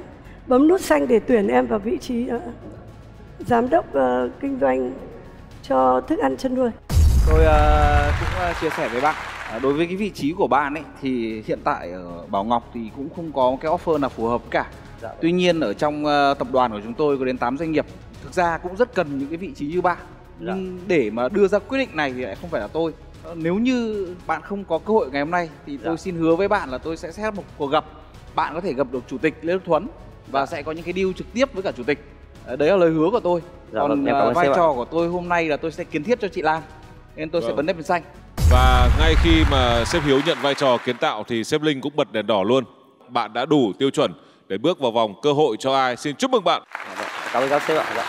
bấm nút xanh để tuyển em vào vị trí uh, giám đốc uh, kinh doanh cho thức ăn chăn nuôi. Tôi uh, cũng uh, chia sẻ với bạn. Đối với cái vị trí của bạn ấy thì hiện tại ở Bảo Ngọc thì cũng không có cái offer nào phù hợp cả. Dạ. Tuy nhiên ở trong tập đoàn của chúng tôi có đến tám doanh nghiệp. Thực ra cũng rất cần những cái vị trí như bạn. Dạ. Nhưng để mà đưa ra quyết định này thì lại không phải là tôi. Nếu như bạn không có cơ hội ngày hôm nay thì tôi dạ. xin hứa với bạn là tôi sẽ set một cuộc gặp. Bạn có thể gặp được Chủ tịch Lê Đức Thuấn và sẽ có những cái deal trực tiếp với cả Chủ tịch. Đấy là lời hứa của tôi. Dạ, còn vai trò của tôi hôm nay là tôi sẽ kiến thiết cho chị Lan, nên tôi vâng. sẽ bấm đèn bên xanh. Và ngay khi mà sếp Hiếu nhận vai trò kiến tạo thì sếp Linh cũng bật đèn đỏ luôn. Bạn đã đủ tiêu chuẩn để bước vào vòng Cơ Hội Cho Ai. Xin chúc mừng bạn. Cảm ơn các sếp ạ.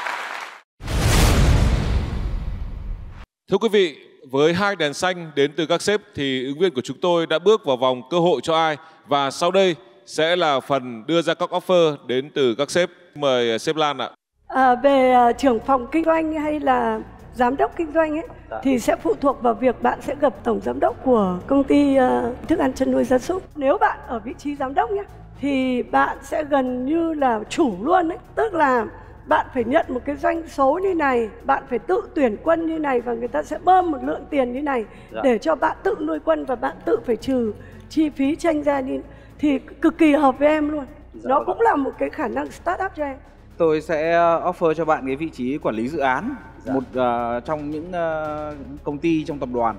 Thưa quý vị, với hai đèn xanh đến từ các sếp thì ứng viên của chúng tôi đã bước vào vòng Cơ Hội Cho Ai. Và sau đây sẽ là phần đưa ra các offer đến từ các sếp. Mời sếp Lan ạ. À, về trưởng phòng kinh doanh hay là giám đốc kinh doanh ấy, dạ. thì sẽ phụ thuộc vào việc bạn sẽ gặp tổng giám đốc của công ty uh, thức ăn chăn nuôi gia súc. Nếu bạn ở vị trí giám đốc nhé, thì bạn sẽ gần như là chủ luôn ấy. Tức là bạn phải nhận một cái doanh số như này, bạn phải tự tuyển quân như này, và người ta sẽ bơm một lượng tiền như này dạ. để cho bạn tự nuôi quân, và bạn tự phải trừ chi phí tranh ra đi. Thì cực kỳ hợp với em luôn. Dạ. Nó cũng là một cái khả năng start up cho em. Tôi sẽ offer cho bạn cái vị trí quản lý dự án, dạ. một uh, trong những uh, công ty trong tập đoàn.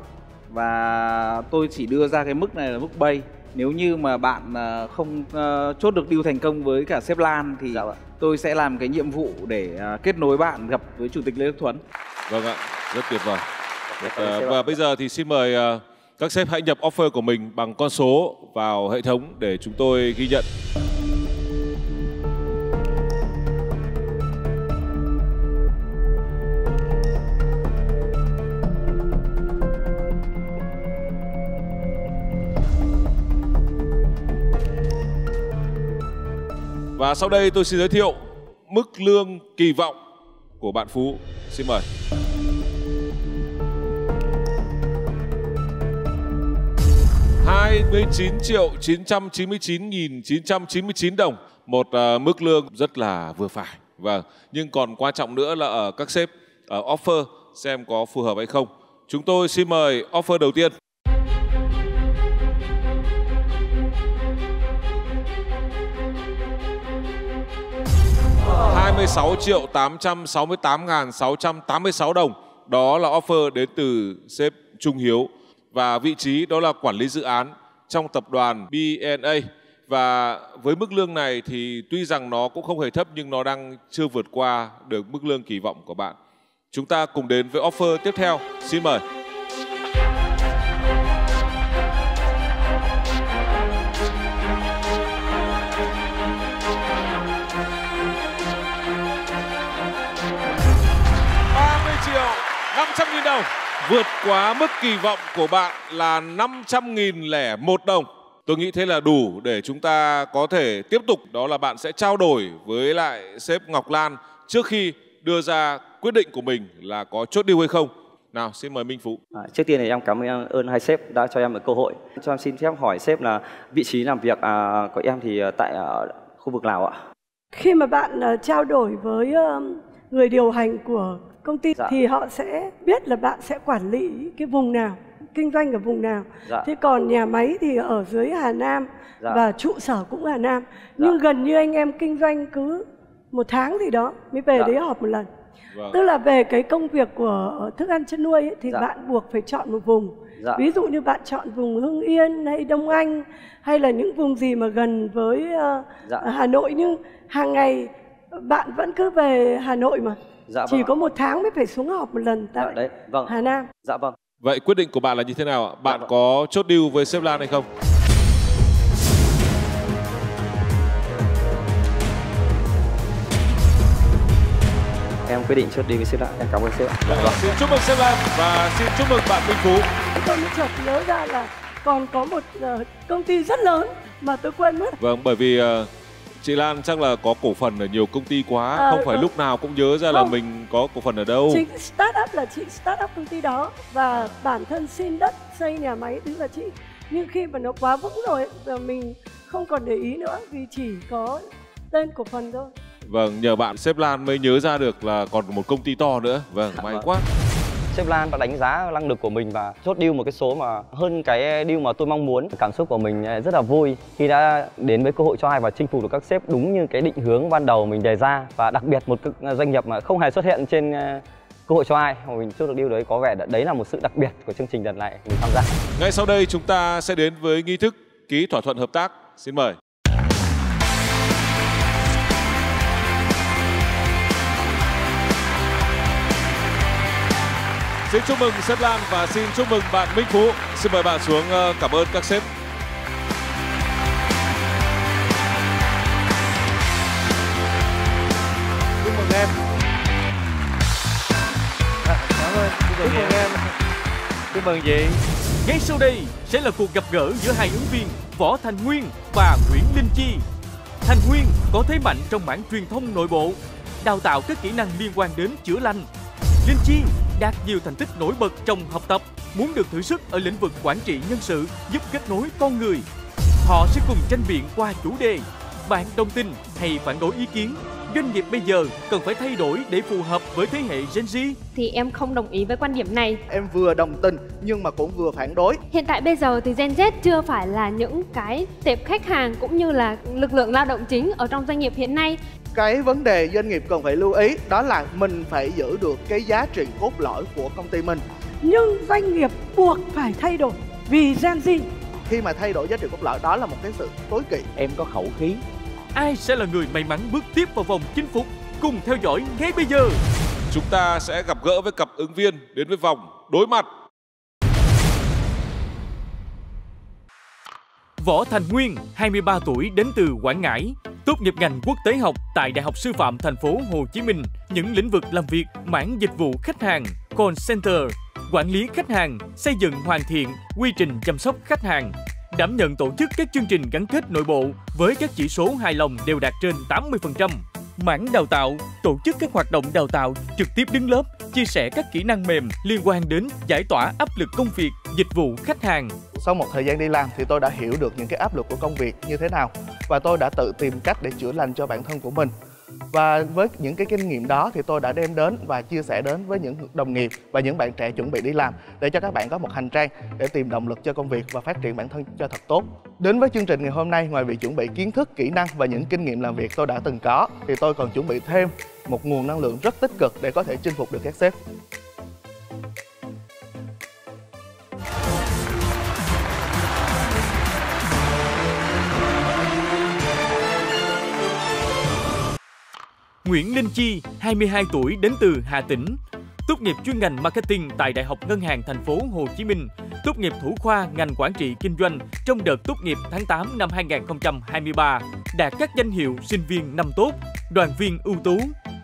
Và tôi chỉ đưa ra cái mức này là mức bay. Nếu như mà bạn uh, không uh, chốt được deal thành công với cả sếp Lan thì dạ. tôi sẽ làm cái nhiệm vụ để uh, kết nối bạn gặp với Chủ tịch Lê Đức Thuấn. Vâng ạ, rất tuyệt vời. Và, và bây giờ thì xin mời uh, các sếp hãy nhập offer của mình bằng con số vào hệ thống để chúng tôi ghi nhận. Và sau đây tôi xin giới thiệu mức lương kỳ vọng của bạn Phú. Xin mời. hai mươi chín triệu chín trăm chín mươi chín nghìn chín trăm chín mươi chín đồng, một uh, mức lương rất là vừa phải. Vâng, nhưng còn quan trọng nữa là ở các sếp ở offer xem có phù hợp hay không. Chúng tôi xin mời offer đầu tiên. hai mươi sáu triệu tám trăm sáu mươi tám nghìn sáu trăm tám mươi sáu đồng. Đó là offer đến từ sếp Trung Hiếu. Và vị trí đó là quản lý dự án trong tập đoàn bê en a. Và với mức lương này thì tuy rằng nó cũng không hề thấp, nhưng nó đang chưa vượt qua được mức lương kỳ vọng của bạn. Chúng ta cùng đến với offer tiếp theo. Xin mời. năm trăm nghìn đồng. Vượt quá mức kỳ vọng của bạn là năm trăm nghìn lẻ một đồng. Tôi nghĩ thế là đủ để chúng ta có thể tiếp tục. Đó là bạn sẽ trao đổi với lại sếp Ngọc Lan trước khi đưa ra quyết định của mình là có chốt deal hay không. Nào, xin mời Minh Phú. À, trước tiên thì em cảm ơn hai sếp đã cho em một cơ hội. Cho em xin phép hỏi sếp là vị trí làm việc à, của em thì tại à, khu vực nào ạ? Khi mà bạn à, trao đổi với à, người điều hành của công ty, dạ, thì họ sẽ biết là bạn sẽ quản lý cái vùng nào, kinh doanh ở vùng nào. Dạ. Thế còn nhà máy thì ở dưới Hà Nam, dạ, và trụ sở cũng Hà Nam. Dạ. Nhưng gần như anh em kinh doanh cứ một tháng gì đó mới về, dạ, đấy họp một lần. Vâng. Tức là về cái công việc của thức ăn chăn nuôi ấy, thì dạ, bạn buộc phải chọn một vùng. Dạ. Ví dụ như bạn chọn vùng Hưng Yên hay Đông Anh hay là những vùng gì mà gần với uh, dạ, Hà Nội, nhưng hàng ngày bạn vẫn cứ về Hà Nội mà. Dạ, chỉ vâng có một tháng mới phải xuống họp một lần tại dạ, đấy, vâng, Hà Nam. Dạ vâng. Vậy quyết định của bạn là như thế nào ạ? Bạn dạ, vâng, có chốt deal với sếp Lan hay không? Em quyết định chốt deal với sếp Lan. Em cảm ơn sếp. Dạ, vâng. Xin chúc mừng sếp Lan và xin chúc mừng bạn Minh Phú. Tôi mới chợt nhớ ra là còn có một công ty rất lớn mà tôi quên mất. Vâng, bởi vì chị Lan chắc là có cổ phần ở nhiều công ty quá, à, không phải đúng lúc nào cũng nhớ ra là không, mình có cổ phần ở đâu. Chính start-up là chị start-up công ty đó và bản thân xin đất xây nhà máy thứ là chị. Nhưng khi mà nó quá vững rồi giờ mình không còn để ý nữa vì chỉ có tên cổ phần thôi. Vâng, nhờ bạn sếp Lan mới nhớ ra được là còn một công ty to nữa. Vâng, may quá. Sếp Lan đã đánh giá năng lực của mình và chốt deal một cái số mà hơn cái deal mà tôi mong muốn. Cảm xúc của mình rất là vui khi đã đến với cơ hội cho ai và chinh phục được các sếp đúng như cái định hướng ban đầu mình đề ra. Và đặc biệt một doanh nghiệp mà không hề xuất hiện trên cơ hội cho ai mà mình chốt được deal đấy, có vẻ đấy là một sự đặc biệt của chương trình lần này mình tham gia. Ngay sau đây chúng ta sẽ đến với nghi thức ký thỏa thuận hợp tác. Xin mời. Xin chúc mừng sếp Lan và xin chúc mừng bạn Minh Phú. Xin mời bạn xuống cảm ơn các sếp. Chúc mừng em. À, cảm ơn. Chúc mừng, chúc mừng em. Chúc mừng chị. Ngay sau đây sẽ là cuộc gặp gỡ giữa hai ứng viên Võ Thành Nguyên và Nguyễn Linh Chi. Thành Nguyên có thế mạnh trong mảng truyền thông nội bộ, đào tạo các kỹ năng liên quan đến chữa lành. Linh Chi đạt nhiều thành tích nổi bật trong học tập, muốn được thử sức ở lĩnh vực quản trị nhân sự, giúp kết nối con người. Họ sẽ cùng tranh biện qua chủ đề bạn đồng tình hay phản đối ý kiến doanh nghiệp bây giờ cần phải thay đổi để phù hợp với thế hệ Gen Z. Thì em không đồng ý với quan điểm này. Em vừa đồng tình nhưng mà cũng vừa phản đối. Hiện tại bây giờ thì Gen Z chưa phải là những cái tệp khách hàng cũng như là lực lượng lao động chính ở trong doanh nghiệp hiện nay. Cái vấn đề doanh nghiệp cần phải lưu ý đó là mình phải giữ được cái giá trị cốt lõi của công ty mình. Nhưng doanh nghiệp buộc phải thay đổi vì Gen Z. Khi mà thay đổi giá trị cốt lõi đó là một cái sự tối kỵ. Em có khẩu khí. Ai sẽ là người may mắn bước tiếp vào vòng chinh phục? Cùng theo dõi ngay bây giờ. Chúng ta sẽ gặp gỡ với cặp ứng viên đến với vòng đối mặt. Võ Thành Nguyên, hai mươi ba tuổi, đến từ Quảng Ngãi, tốt nghiệp ngành quốc tế học tại Đại học Sư phạm Thành phố Hồ Chí Minh. Những lĩnh vực làm việc: mảng dịch vụ khách hàng, call center, quản lý khách hàng, xây dựng hoàn thiện quy trình chăm sóc khách hàng. Đảm nhận tổ chức các chương trình gắn kết nội bộ với các chỉ số hài lòng đều đạt trên tám mươi phần trăm. Mảng đào tạo, tổ chức các hoạt động đào tạo, trực tiếp đứng lớp, chia sẻ các kỹ năng mềm liên quan đến giải tỏa áp lực công việc, dịch vụ khách hàng. Sau một thời gian đi làm thì tôi đã hiểu được những cái áp lực của công việc như thế nào và tôi đã tự tìm cách để chữa lành cho bản thân của mình. Và với những cái kinh nghiệm đó thì tôi đã đem đến và chia sẻ đến với những đồng nghiệp và những bạn trẻ chuẩn bị đi làm để cho các bạn có một hành trang để tìm động lực cho công việc và phát triển bản thân cho thật tốt. Đến với chương trình ngày hôm nay, ngoài việc chuẩn bị kiến thức, kỹ năng và những kinh nghiệm làm việc tôi đã từng có thì tôi còn chuẩn bị thêm một nguồn năng lượng rất tích cực để có thể chinh phục được các sếp. Nguyễn Linh Chi, hai mươi hai tuổi, đến từ Hà Tĩnh, tốt nghiệp chuyên ngành marketing tại Đại học Ngân hàng Thành phố Hồ Chí Minh, tốt nghiệp thủ khoa ngành quản trị kinh doanh trong đợt tốt nghiệp tháng tám năm hai nghìn không trăm hai mươi ba, đạt các danh hiệu sinh viên năm tốt, đoàn viên ưu tú,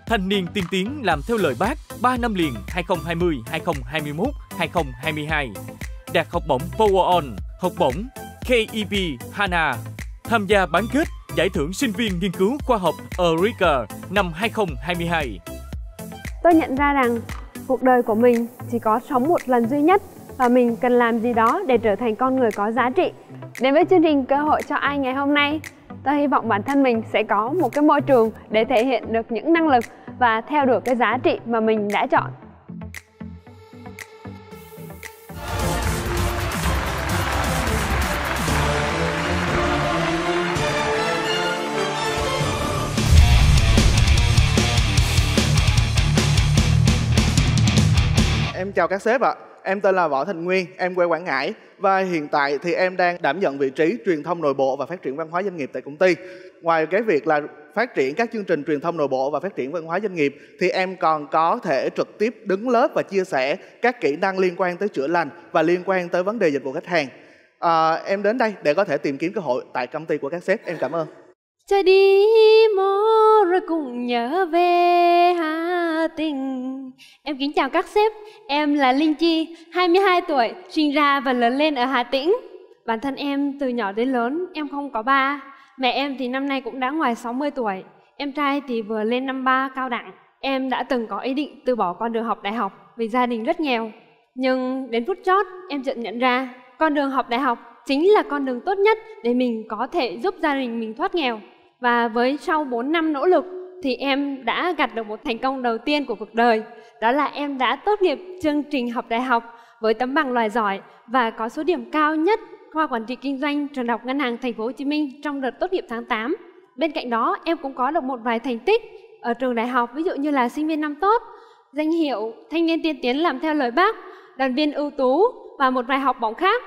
thanh niên tiên tiến làm theo lời Bác ba năm liền hai nghìn không trăm hai mươi, hai nghìn không trăm hai mươi mốt, hai nghìn không trăm hai mươi hai, đạt học bổng Power On, học bổng ca e pê Hana, tham gia bán kết giải thưởng sinh viên nghiên cứu khoa học Horeca năm hai nghìn không trăm hai mươi hai. Tôi nhận ra rằng cuộc đời của mình chỉ có sống một lần duy nhất và mình cần làm gì đó để trở thành con người có giá trị. Đến với chương trình Cơ Hội Cho Ai ngày hôm nay, tôi hy vọng bản thân mình sẽ có một cái môi trường để thể hiện được những năng lực và theo đuổi cái giá trị mà mình đã chọn. Em chào các sếp ạ. À. Em tên là Võ Thành Nguyên, em quê Quảng Ngãi và hiện tại thì em đang đảm nhận vị trí truyền thông nội bộ và phát triển văn hóa doanh nghiệp tại công ty. Ngoài cái việc là phát triển các chương trình truyền thông nội bộ và phát triển văn hóa doanh nghiệp thì em còn có thể trực tiếp đứng lớp và chia sẻ các kỹ năng liên quan tới chữa lành và liên quan tới vấn đề dịch vụ khách hàng. À, em đến đây để có thể tìm kiếm cơ hội tại công ty của các sếp. Em cảm ơn. Trời đi mô rồi cùng nhớ về Hà Tĩnh. Em kính chào các sếp, em là Linh Chi, hai mươi hai tuổi, sinh ra và lớn lên ở Hà Tĩnh. Bản thân em từ nhỏ đến lớn, em không có ba. Mẹ em thì năm nay cũng đã ngoài sáu mươi tuổi, em trai thì vừa lên năm ba cao đẳng. Em đã từng có ý định từ bỏ con đường học đại học vì gia đình rất nghèo. Nhưng đến phút chót, em chợt nhận ra con đường học đại học chính là con đường tốt nhất để mình có thể giúp gia đình mình thoát nghèo. Và với sau bốn năm nỗ lực thì em đã gặt được một thành công đầu tiên của cuộc đời. Đó là em đã tốt nghiệp chương trình học đại học với tấm bằng loại giỏi và có số điểm cao nhất khoa quản trị kinh doanh trường Đại học Ngân hàng Thành phố Hồ Chí Minh trong đợt tốt nghiệp tháng tám. Bên cạnh đó em cũng có được một vài thành tích ở trường đại học, ví dụ như là sinh viên năm tốt, danh hiệu thanh niên tiên tiến làm theo lời Bác, đoàn viên ưu tú và một vài học bổng khác.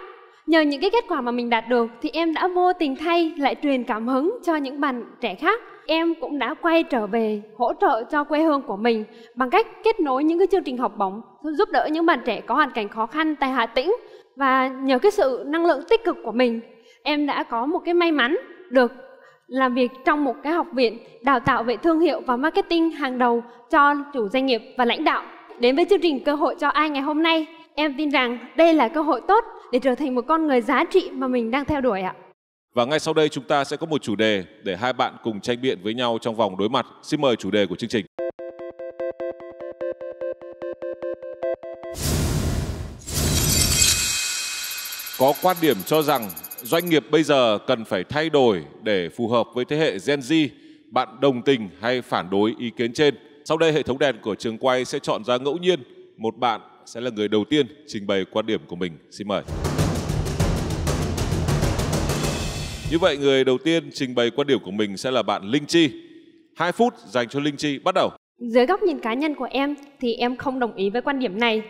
Nhờ những cái kết quả mà mình đạt được thì em đã vô tình thay lại truyền cảm hứng cho những bạn trẻ khác. Em cũng đã quay trở về hỗ trợ cho quê hương của mình bằng cách kết nối những cái chương trình học bổng giúp đỡ những bạn trẻ có hoàn cảnh khó khăn tại Hà Tĩnh. Và nhờ cái sự năng lượng tích cực của mình, em đã có một cái may mắn được làm việc trong một cái học viện đào tạo về thương hiệu và marketing hàng đầu cho chủ doanh nghiệp và lãnh đạo. Đến với chương trình Cơ Hội Cho Ai ngày hôm nay, em tin rằng đây là cơ hội tốt để trở thành một con người giá trị mà mình đang theo đuổi ạ. Và ngay sau đây chúng ta sẽ có một chủ đề để hai bạn cùng tranh biện với nhau trong vòng đối mặt. Xin mời chủ đề của chương trình. Có quan điểm cho rằng doanh nghiệp bây giờ cần phải thay đổi để phù hợp với thế hệ Gen Z. Bạn đồng tình hay phản đối ý kiến trên? Sau đây hệ thống đèn của trường quay sẽ chọn ra ngẫu nhiên một bạn sẽ là người đầu tiên trình bày quan điểm của mình. Xin mời. Như vậy người đầu tiên trình bày quan điểm của mình sẽ là bạn Linh Chi. hai phút dành cho Linh Chi, bắt đầu. Dưới góc nhìn cá nhân của em thì em không đồng ý với quan điểm này.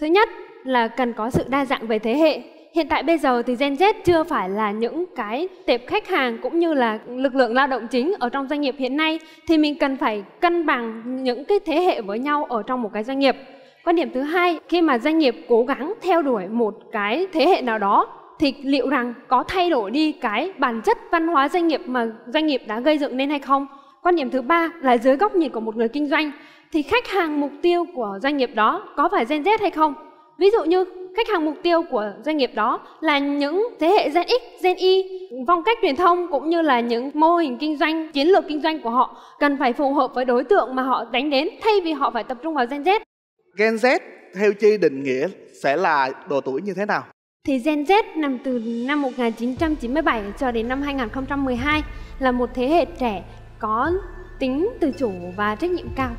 Thứ nhất là cần có sự đa dạng về thế hệ. Hiện tại bây giờ thì Gen Z chưa phải là những cái tệp khách hàng cũng như là lực lượng lao động chính ở trong doanh nghiệp hiện nay, thì mình cần phải cân bằng những cái thế hệ với nhau ở trong một cái doanh nghiệp. Quan điểm thứ hai, khi mà doanh nghiệp cố gắng theo đuổi một cái thế hệ nào đó thì liệu rằng có thay đổi đi cái bản chất văn hóa doanh nghiệp mà doanh nghiệp đã gây dựng nên hay không? Quan điểm thứ ba là dưới góc nhìn của một người kinh doanh thì khách hàng mục tiêu của doanh nghiệp đó có phải Gen Z hay không? Ví dụ như khách hàng mục tiêu của doanh nghiệp đó là những thế hệ Gen X, Gen Y. Phong cách truyền thông cũng như là những mô hình kinh doanh, chiến lược kinh doanh của họ cần phải phù hợp với đối tượng mà họ đánh đến, thay vì họ phải tập trung vào Gen Z. Gen Z theo Chi định nghĩa sẽ là độ tuổi như thế nào? Thì Gen Z nằm từ năm một nghìn chín trăm chín mươi bảy cho đến năm hai nghìn không trăm mười hai là một thế hệ trẻ có tính tự chủ và trách nhiệm cao.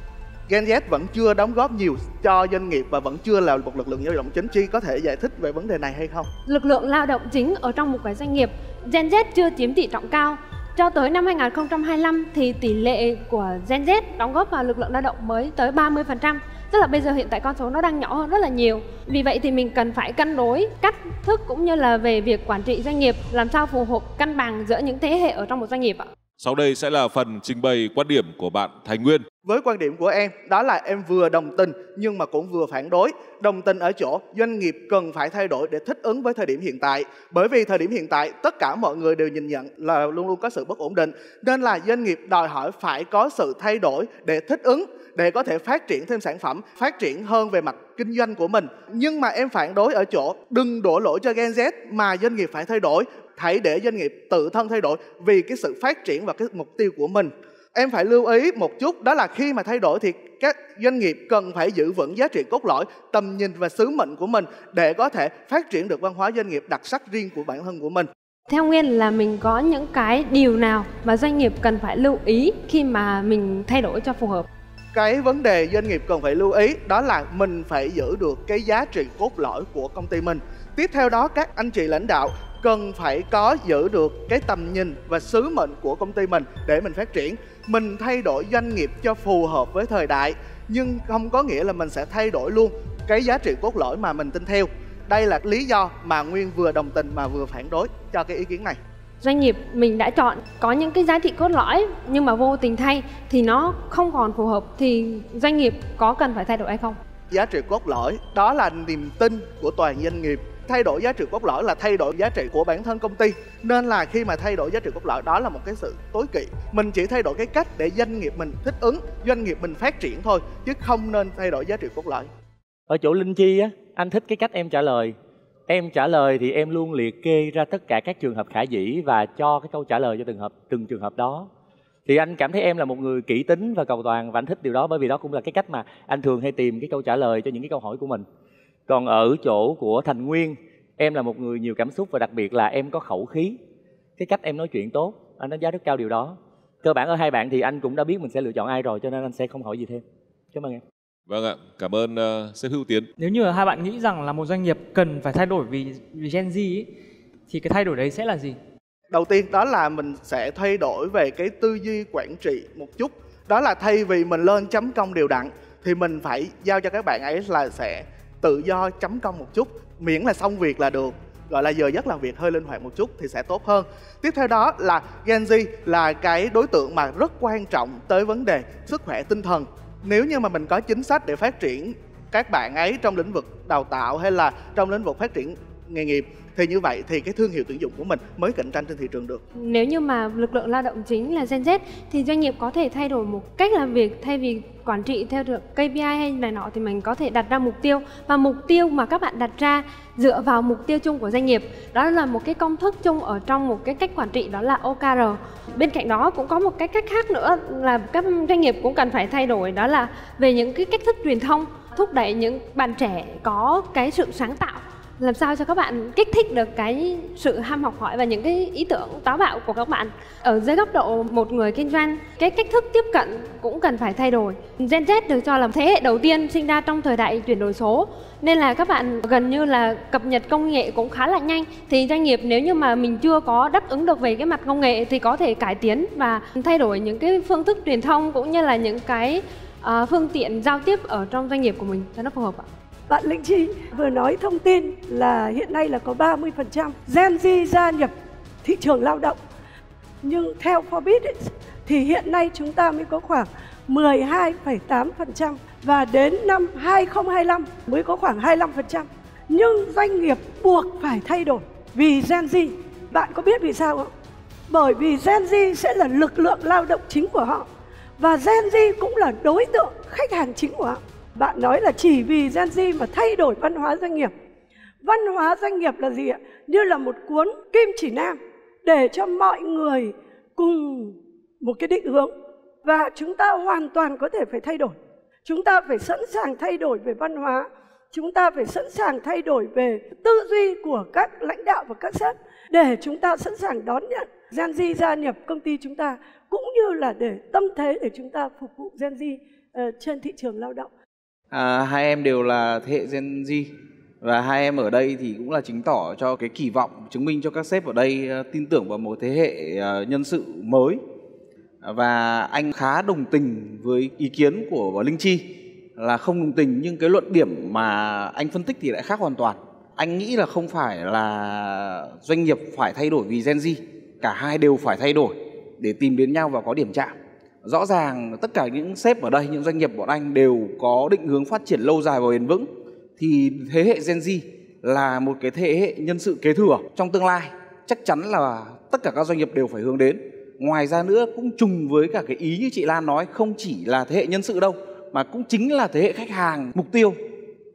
Gen Z vẫn chưa đóng góp nhiều cho doanh nghiệp và vẫn chưa là một lực lượng lao động chính. Chi có thể giải thích về vấn đề này hay không? Lực lượng lao động chính ở trong một cái doanh nghiệp, Gen Z chưa chiếm tỷ trọng cao. Cho tới năm hai nghìn không trăm hai mươi lăm thì tỷ lệ của Gen Z đóng góp vào lực lượng lao động mới tới ba mươi phần trăm. Tức là bây giờ hiện tại con số nó đang nhỏ hơn rất là nhiều. Vì vậy thì mình cần phải cân đối cách thức cũng như là về việc quản trị doanh nghiệp, làm sao phù hợp cân bằng giữa những thế hệ ở trong một doanh nghiệp ạ. Sau đây sẽ là phần trình bày quan điểm của bạn Thành Nguyên. Với quan điểm của em, đó là em vừa đồng tình nhưng mà cũng vừa phản đối. Đồng tình ở chỗ doanh nghiệp cần phải thay đổi để thích ứng với thời điểm hiện tại. Bởi vì thời điểm hiện tại, tất cả mọi người đều nhìn nhận là luôn luôn có sự bất ổn định. Nên là doanh nghiệp đòi hỏi phải có sự thay đổi để thích ứng, để có thể phát triển thêm sản phẩm, phát triển hơn về mặt kinh doanh của mình. Nhưng mà em phản đối ở chỗ đừng đổ lỗi cho Gen Z mà doanh nghiệp phải thay đổi. Hãy để doanh nghiệp tự thân thay đổi vì cái sự phát triển và cái mục tiêu của mình. Em phải lưu ý một chút, đó là khi mà thay đổi thì các doanh nghiệp cần phải giữ vững giá trị cốt lõi, tầm nhìn và sứ mệnh của mình để có thể phát triển được văn hóa doanh nghiệp đặc sắc riêng của bản thân của mình. Theo Nguyên là mình có những cái điều nào mà doanh nghiệp cần phải lưu ý khi mà mình thay đổi cho phù hợp? Cái vấn đề doanh nghiệp cần phải lưu ý đó là mình phải giữ được cái giá trị cốt lõi của công ty mình. Tiếp theo đó, các anh chị lãnh đạo cần phải có giữ được cái tầm nhìn và sứ mệnh của công ty mình để mình phát triển. Mình thay đổi doanh nghiệp cho phù hợp với thời đại, nhưng không có nghĩa là mình sẽ thay đổi luôn cái giá trị cốt lõi mà mình tin theo. Đây là lý do mà Nguyên vừa đồng tình mà vừa phản đối cho cái ý kiến này. Doanh nghiệp mình đã chọn có những cái giá trị cốt lõi nhưng mà vô tình thay thì nó không còn phù hợp, thì doanh nghiệp có cần phải thay đổi hay không? Giá trị cốt lõi đó là niềm tin của toàn doanh nghiệp. Thay đổi giá trị cốt lõi là thay đổi giá trị của bản thân công ty. Nên là khi mà thay đổi giá trị cốt lõi, đó là một cái sự tối kỵ. Mình chỉ thay đổi cái cách để doanh nghiệp mình thích ứng, doanh nghiệp mình phát triển thôi, chứ không nên thay đổi giá trị cốt lõi. Ở chỗ Linh Chi á, anh thích cái cách em trả lời. Em trả lời thì em luôn liệt kê ra tất cả các trường hợp khả dĩ và cho cái câu trả lời cho từng hợp, từng trường hợp đó. Thì anh cảm thấy em là một người kỹ tính và cầu toàn, và anh thích điều đó bởi vì đó cũng là cái cách mà anh thường hay tìm cái câu trả lời cho những cái câu hỏi của mình. Còn ở chỗ của Thành Nguyên, em là một người nhiều cảm xúc và đặc biệt là em có khẩu khí. Cái cách em nói chuyện tốt, anh đánh giá rất cao điều đó. Cơ bản ở hai bạn thì anh cũng đã biết mình sẽ lựa chọn ai rồi, cho nên anh sẽ không hỏi gì thêm. Cảm ơn em. Vâng ạ, cảm ơn uh, sếp Hữu Tiến. Nếu như hai bạn nghĩ rằng là một doanh nghiệp cần phải thay đổi vì, vì Gen Z ấy, thì cái thay đổi đấy sẽ là gì? Đầu tiên đó là mình sẽ thay đổi về cái tư duy quản trị một chút. Đó là thay vì mình lên chấm công đều đặn thì mình phải giao cho các bạn ấy là sẽ tự do chấm công một chút, miễn là xong việc là được, gọi là giờ giấc làm việc hơi linh hoạt một chút thì sẽ tốt hơn. Tiếp theo đó là Gen Z là cái đối tượng mà rất quan trọng tới vấn đề sức khỏe tinh thần. Nếu như mà mình có chính sách để phát triển các bạn ấy trong lĩnh vực đào tạo hay là trong lĩnh vực phát triển nghề nghiệp thì như vậy thì cái thương hiệu tuyển dụng của mình mới cạnh tranh trên thị trường được. Nếu như mà lực lượng lao động chính là Gen Z thì doanh nghiệp có thể thay đổi một cách làm việc, thay vì quản trị theo được K P I hay này nọ thì mình có thể đặt ra mục tiêu, và mục tiêu mà các bạn đặt ra dựa vào mục tiêu chung của doanh nghiệp. Đó là một cái công thức chung ở trong một cái cách quản trị, đó là O K R. Bên cạnh đó cũng có một cái cách khác nữa là các doanh nghiệp cũng cần phải thay đổi, đó là về những cái cách thức truyền thông, thúc đẩy những bạn trẻ có cái sự sáng tạo. Làm sao cho các bạn kích thích được cái sự ham học hỏi và những cái ý tưởng táo bạo của các bạn. Ở dưới góc độ một người kinh doanh, cái cách thức tiếp cận cũng cần phải thay đổi. Gen Z được cho là thế hệ đầu tiên sinh ra trong thời đại chuyển đổi số, nên là các bạn gần như là cập nhật công nghệ cũng khá là nhanh. Thì doanh nghiệp nếu như mà mình chưa có đáp ứng được về cái mặt công nghệ thì có thể cải tiến và thay đổi những cái phương thức truyền thông cũng như là những cái uh, phương tiện giao tiếp ở trong doanh nghiệp của mình cho nó phù hợp ạ. Bạn Linh Chi vừa nói thông tin là hiện nay là có ba mươi phần trăm Gen Z gia nhập thị trường lao động. Nhưng theo Forbes ấy, thì hiện nay chúng ta mới có khoảng mười hai phẩy tám phần trăm và đến năm hai nghìn không trăm hai mươi lăm mới có khoảng hai mươi lăm phần trăm. Nhưng doanh nghiệp buộc phải thay đổi vì Gen Z. Bạn có biết vì sao không? Bởi vì Gen Z sẽ là lực lượng lao động chính của họ và Gen Z cũng là đối tượng khách hàng chính của họ. Bạn nói là chỉ vì Gen Z mà thay đổi văn hóa doanh nghiệp. Văn hóa doanh nghiệp là gì ạ? Như là một cuốn kim chỉ nam để cho mọi người cùng một cái định hướng. Và chúng ta hoàn toàn có thể phải thay đổi. Chúng ta phải sẵn sàng thay đổi về văn hóa. Chúng ta phải sẵn sàng thay đổi về tư duy của các lãnh đạo và các sếp để chúng ta sẵn sàng đón nhận Gen Z gia nhập công ty chúng ta, cũng như là để tâm thế để chúng ta phục vụ Gen Z uh, trên thị trường lao động. À, hai em đều là thế hệ Gen Z và hai em ở đây thì cũng là chứng tỏ cho cái kỳ vọng, chứng minh cho các sếp ở đây uh, tin tưởng vào một thế hệ uh, nhân sự mới. Và anh khá đồng tình với ý kiến của Linh Chi là không đồng tình, nhưng cái luận điểm mà anh phân tích thì lại khác hoàn toàn. Anh nghĩ là không phải là doanh nghiệp phải thay đổi vì Gen Z, cả hai đều phải thay đổi để tìm đến nhau và có điểm chạm. Rõ ràng tất cả những sếp ở đây, những doanh nghiệp bọn anh đều có định hướng phát triển lâu dài và bền vững. Thì thế hệ Gen Z là một cái thế hệ nhân sự kế thừa trong tương lai, chắc chắn là tất cả các doanh nghiệp đều phải hướng đến. Ngoài ra nữa cũng trùng với cả cái ý như chị Lan nói, không chỉ là thế hệ nhân sự đâu, mà cũng chính là thế hệ khách hàng mục tiêu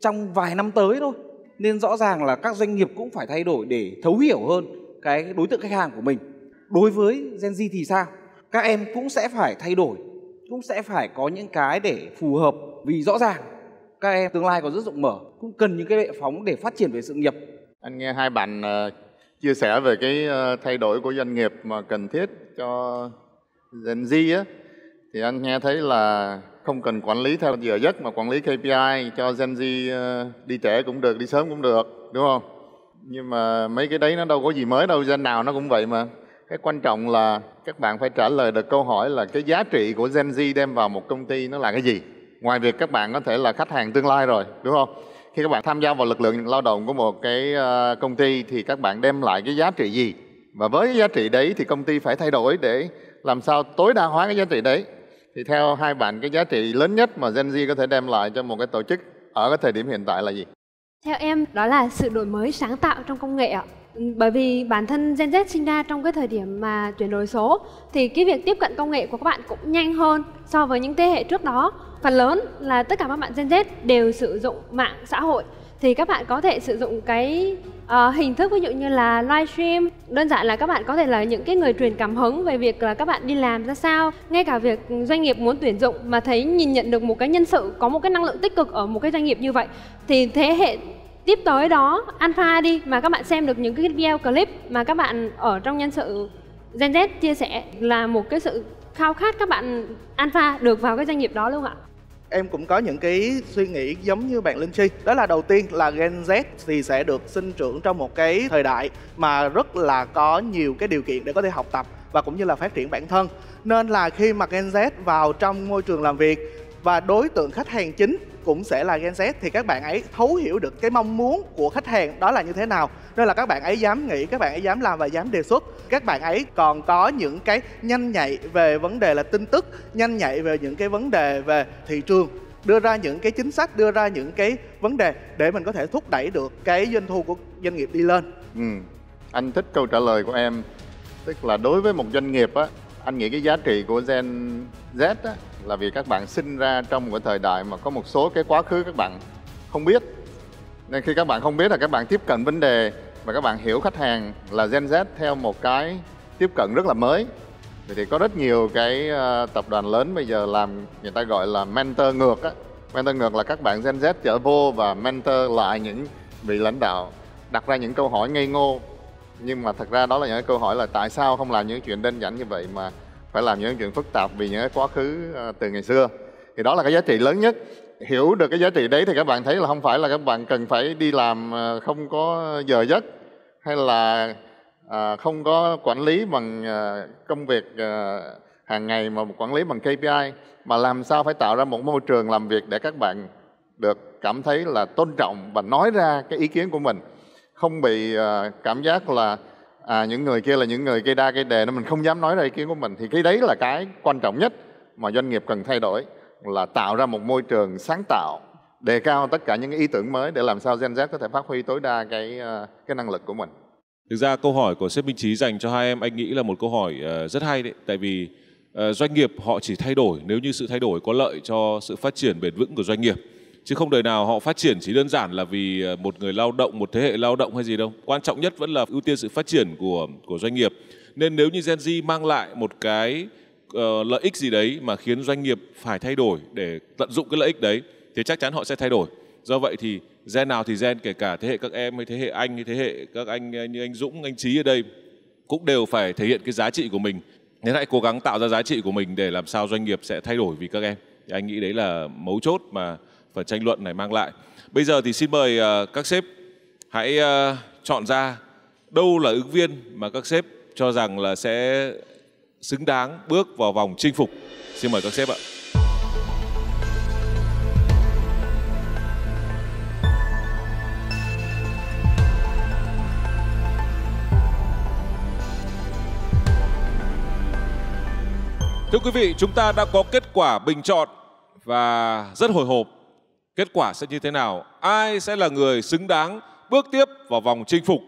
trong vài năm tới thôi. Nên rõ ràng là các doanh nghiệp cũng phải thay đổi để thấu hiểu hơn cái đối tượng khách hàng của mình. Đối với Gen Z thì sao? Các em cũng sẽ phải thay đổi, cũng sẽ phải có những cái để phù hợp. Vì rõ ràng các em tương lai còn rất rộng mở, cũng cần những cái bệ phóng để phát triển về sự nghiệp. Anh nghe hai bạn uh, chia sẻ về cái uh, thay đổi của doanh nghiệp mà cần thiết cho Gen Z á, thì anh nghe thấy là không cần quản lý theo giờ giấc mà quản lý ca pê i cho Gen Z, đi trễ cũng được, đi sớm cũng được, đúng không? Nhưng mà mấy cái đấy nó đâu có gì mới đâu, Gen nào nó cũng vậy mà. Cái quan trọng là các bạn phải trả lời được câu hỏi là cái giá trị của Gen Z đem vào một công ty nó là cái gì? Ngoài việc các bạn có thể là khách hàng tương lai rồi, đúng không? Khi các bạn tham gia vào lực lượng lao động của một cái công ty thì các bạn đem lại cái giá trị gì? Và với cái giá trị đấy thì công ty phải thay đổi để làm sao tối đa hóa cái giá trị đấy. Thì theo hai bạn, cái giá trị lớn nhất mà Gen Z có thể đem lại cho một cái tổ chức ở cái thời điểm hiện tại là gì? Theo em, đó là sự đổi mới sáng tạo trong công nghệ ạ. Bởi vì bản thân Gen Z sinh ra trong cái thời điểm mà chuyển đổi số, thì cái việc tiếp cận công nghệ của các bạn cũng nhanh hơn so với những thế hệ trước đó. Phần lớn là tất cả các bạn Gen Z đều sử dụng mạng xã hội. Thì các bạn có thể sử dụng cái uh, hình thức ví dụ như là livestream. Đơn giản là các bạn có thể là những cái người truyền cảm hứng về việc là các bạn đi làm ra sao. Ngay cả việc doanh nghiệp muốn tuyển dụng mà thấy nhìn nhận được một cái nhân sự có một cái năng lượng tích cực ở một cái doanh nghiệp như vậy, thì thế hệ tiếp tới đó, Alpha đi, mà các bạn xem được những cái video clip mà các bạn ở trong nhân sự Gen Z chia sẻ, là một cái sự khao khát các bạn Alpha được vào cái doanh nghiệp đó luôn ạ. Em cũng có những cái suy nghĩ giống như bạn Linh Chi. Đó là đầu tiên là Gen Z thì sẽ được sinh trưởng trong một cái thời đại mà rất là có nhiều cái điều kiện để có thể học tập và cũng như là phát triển bản thân. Nên là khi mà Gen Z vào trong môi trường làm việc và đối tượng khách hàng chính cũng sẽ là Gen Z, thì các bạn ấy thấu hiểu được cái mong muốn của khách hàng đó là như thế nào. Nên là các bạn ấy dám nghĩ, các bạn ấy dám làm và dám đề xuất. Các bạn ấy còn có những cái nhanh nhạy về vấn đề là tin tức, nhanh nhạy về những cái vấn đề về thị trường, đưa ra những cái chính sách, đưa ra những cái vấn đề để mình có thể thúc đẩy được cái doanh thu của doanh nghiệp đi lên. Ừ. Anh thích câu trả lời của em. Tức là đối với một doanh nghiệp á, anh nghĩ cái giá trị của Gen Z á, là vì các bạn sinh ra trong một thời đại mà có một số cái quá khứ các bạn không biết. Nên khi các bạn không biết là các bạn tiếp cận vấn đề và các bạn hiểu khách hàng là Gen Z theo một cái tiếp cận rất là mới. Vậy thì có rất nhiều cái tập đoàn lớn bây giờ làm, người ta gọi là mentor ngược á. Mentor ngược là các bạn Gen Z trở vô và mentor lại những vị lãnh đạo, đặt ra những câu hỏi ngây ngô. Nhưng mà thật ra đó là những câu hỏi là tại sao không làm những chuyện đơn giản như vậy mà phải làm những chuyện phức tạp vì những quá khứ từ ngày xưa. Thì đó là cái giá trị lớn nhất. Hiểu được cái giá trị đấy thì các bạn thấy là không phải là các bạn cần phải đi làm không có giờ giấc, hay là không có quản lý bằng công việc hàng ngày mà quản lý bằng ca pê i, mà làm sao phải tạo ra một môi trường làm việc để các bạn được cảm thấy là tôn trọng và nói ra cái ý kiến của mình, không bị cảm giác là À, những người kia là những người gây đa gây đề nên mình không dám nói ra ý kiến của mình. Thì cái đấy là cái quan trọng nhất mà doanh nghiệp cần thay đổi, là tạo ra một môi trường sáng tạo, đề cao tất cả những ý tưởng mới để làm sao Gen Z có thể phát huy tối đa cái cái năng lực của mình. Thực ra câu hỏi của sếp Minh Trí dành cho hai em, anh nghĩ là một câu hỏi rất hay đấy. Tại vì doanh nghiệp họ chỉ thay đổi nếu như sự thay đổi có lợi cho sự phát triển bền vững của doanh nghiệp. Chứ không đời nào họ phát triển chỉ đơn giản là vì một người lao động, một thế hệ lao động hay gì đâu. Quan trọng nhất vẫn là ưu tiên sự phát triển của của doanh nghiệp. Nên nếu như Gen Z mang lại một cái uh, lợi ích gì đấy mà khiến doanh nghiệp phải thay đổi để tận dụng cái lợi ích đấy, thì chắc chắn họ sẽ thay đổi. Do vậy thì gen nào thì gen, kể cả thế hệ các em hay thế hệ anh hay thế hệ các anh như anh Dũng, anh Trí ở đây, cũng đều phải thể hiện cái giá trị của mình. Nên hãy cố gắng tạo ra giá trị của mình để làm sao doanh nghiệp sẽ thay đổi vì các em. Thì anh nghĩ đấy là mấu chốt mà phần tranh luận này mang lại. Bây giờ thì xin mời các sếp hãy chọn ra đâu là ứng viên mà các sếp cho rằng là sẽ xứng đáng bước vào vòng chinh phục. Xin mời các sếp ạ. Thưa quý vị, chúng ta đã có kết quả bình chọn và rất hồi hộp. Kết quả sẽ như thế nào? Ai sẽ là người xứng đáng bước tiếp vào vòng chinh phục?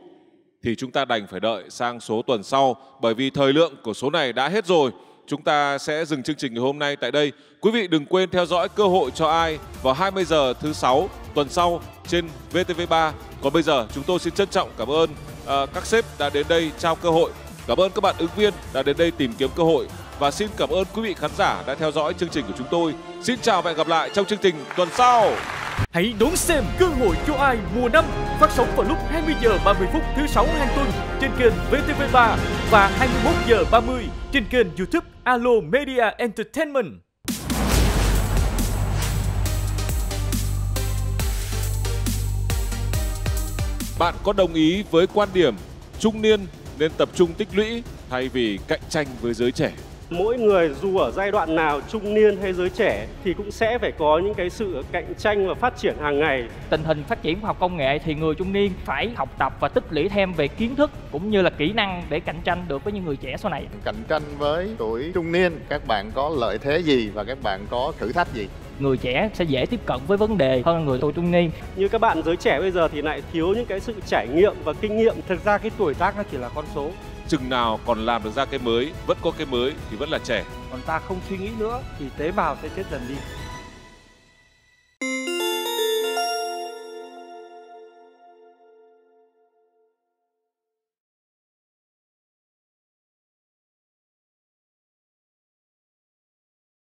Thì chúng ta đành phải đợi sang số tuần sau, bởi vì thời lượng của số này đã hết rồi. Chúng ta sẽ dừng chương trình ngày hôm nay tại đây. Quý vị đừng quên theo dõi Cơ Hội Cho Ai vào hai mươi giờ thứ sáu tuần sau trên vê tê vê ba. Còn bây giờ chúng tôi xin trân trọng cảm ơn uh, các sếp đã đến đây trao cơ hội. Cảm ơn các bạn ứng viên đã đến đây tìm kiếm cơ hội. Và xin cảm ơn quý vị khán giả đã theo dõi chương trình của chúng tôi. Xin chào và hẹn gặp lại trong chương trình tuần sau. Hãy đón xem Cơ Hội Cho Ai mùa năm phát sóng vào lúc hai mươi giờ ba mươi phút thứ sáu hàng tuần trên kênh vê tê vê ba và hai mươi mốt giờ ba mươi trên kênh YouTube Alo Media Entertainment. Bạn có đồng ý với quan điểm trung niên nên tập trung tích lũy thay vì cạnh tranh với giới trẻ? Mỗi người dù ở giai đoạn nào, trung niên hay giới trẻ, thì cũng sẽ phải có những cái sự cạnh tranh và phát triển hàng ngày. Tình hình phát triển khoa học công nghệ thì người trung niên phải học tập và tích lũy thêm về kiến thức cũng như là kỹ năng để cạnh tranh được với những người trẻ sau này. Cạnh tranh với tuổi trung niên, các bạn có lợi thế gì và các bạn có thử thách gì? Người trẻ sẽ dễ tiếp cận với vấn đề hơn người tuổi trung niên. Như các bạn giới trẻ bây giờ thì lại thiếu những cái sự trải nghiệm và kinh nghiệm. Thực ra cái tuổi tác nó chỉ là con số. Chừng nào còn làm được ra cái mới, vẫn có cái mới thì vẫn là trẻ. Còn ta không suy nghĩ nữa thì tế bào sẽ chết dần đi.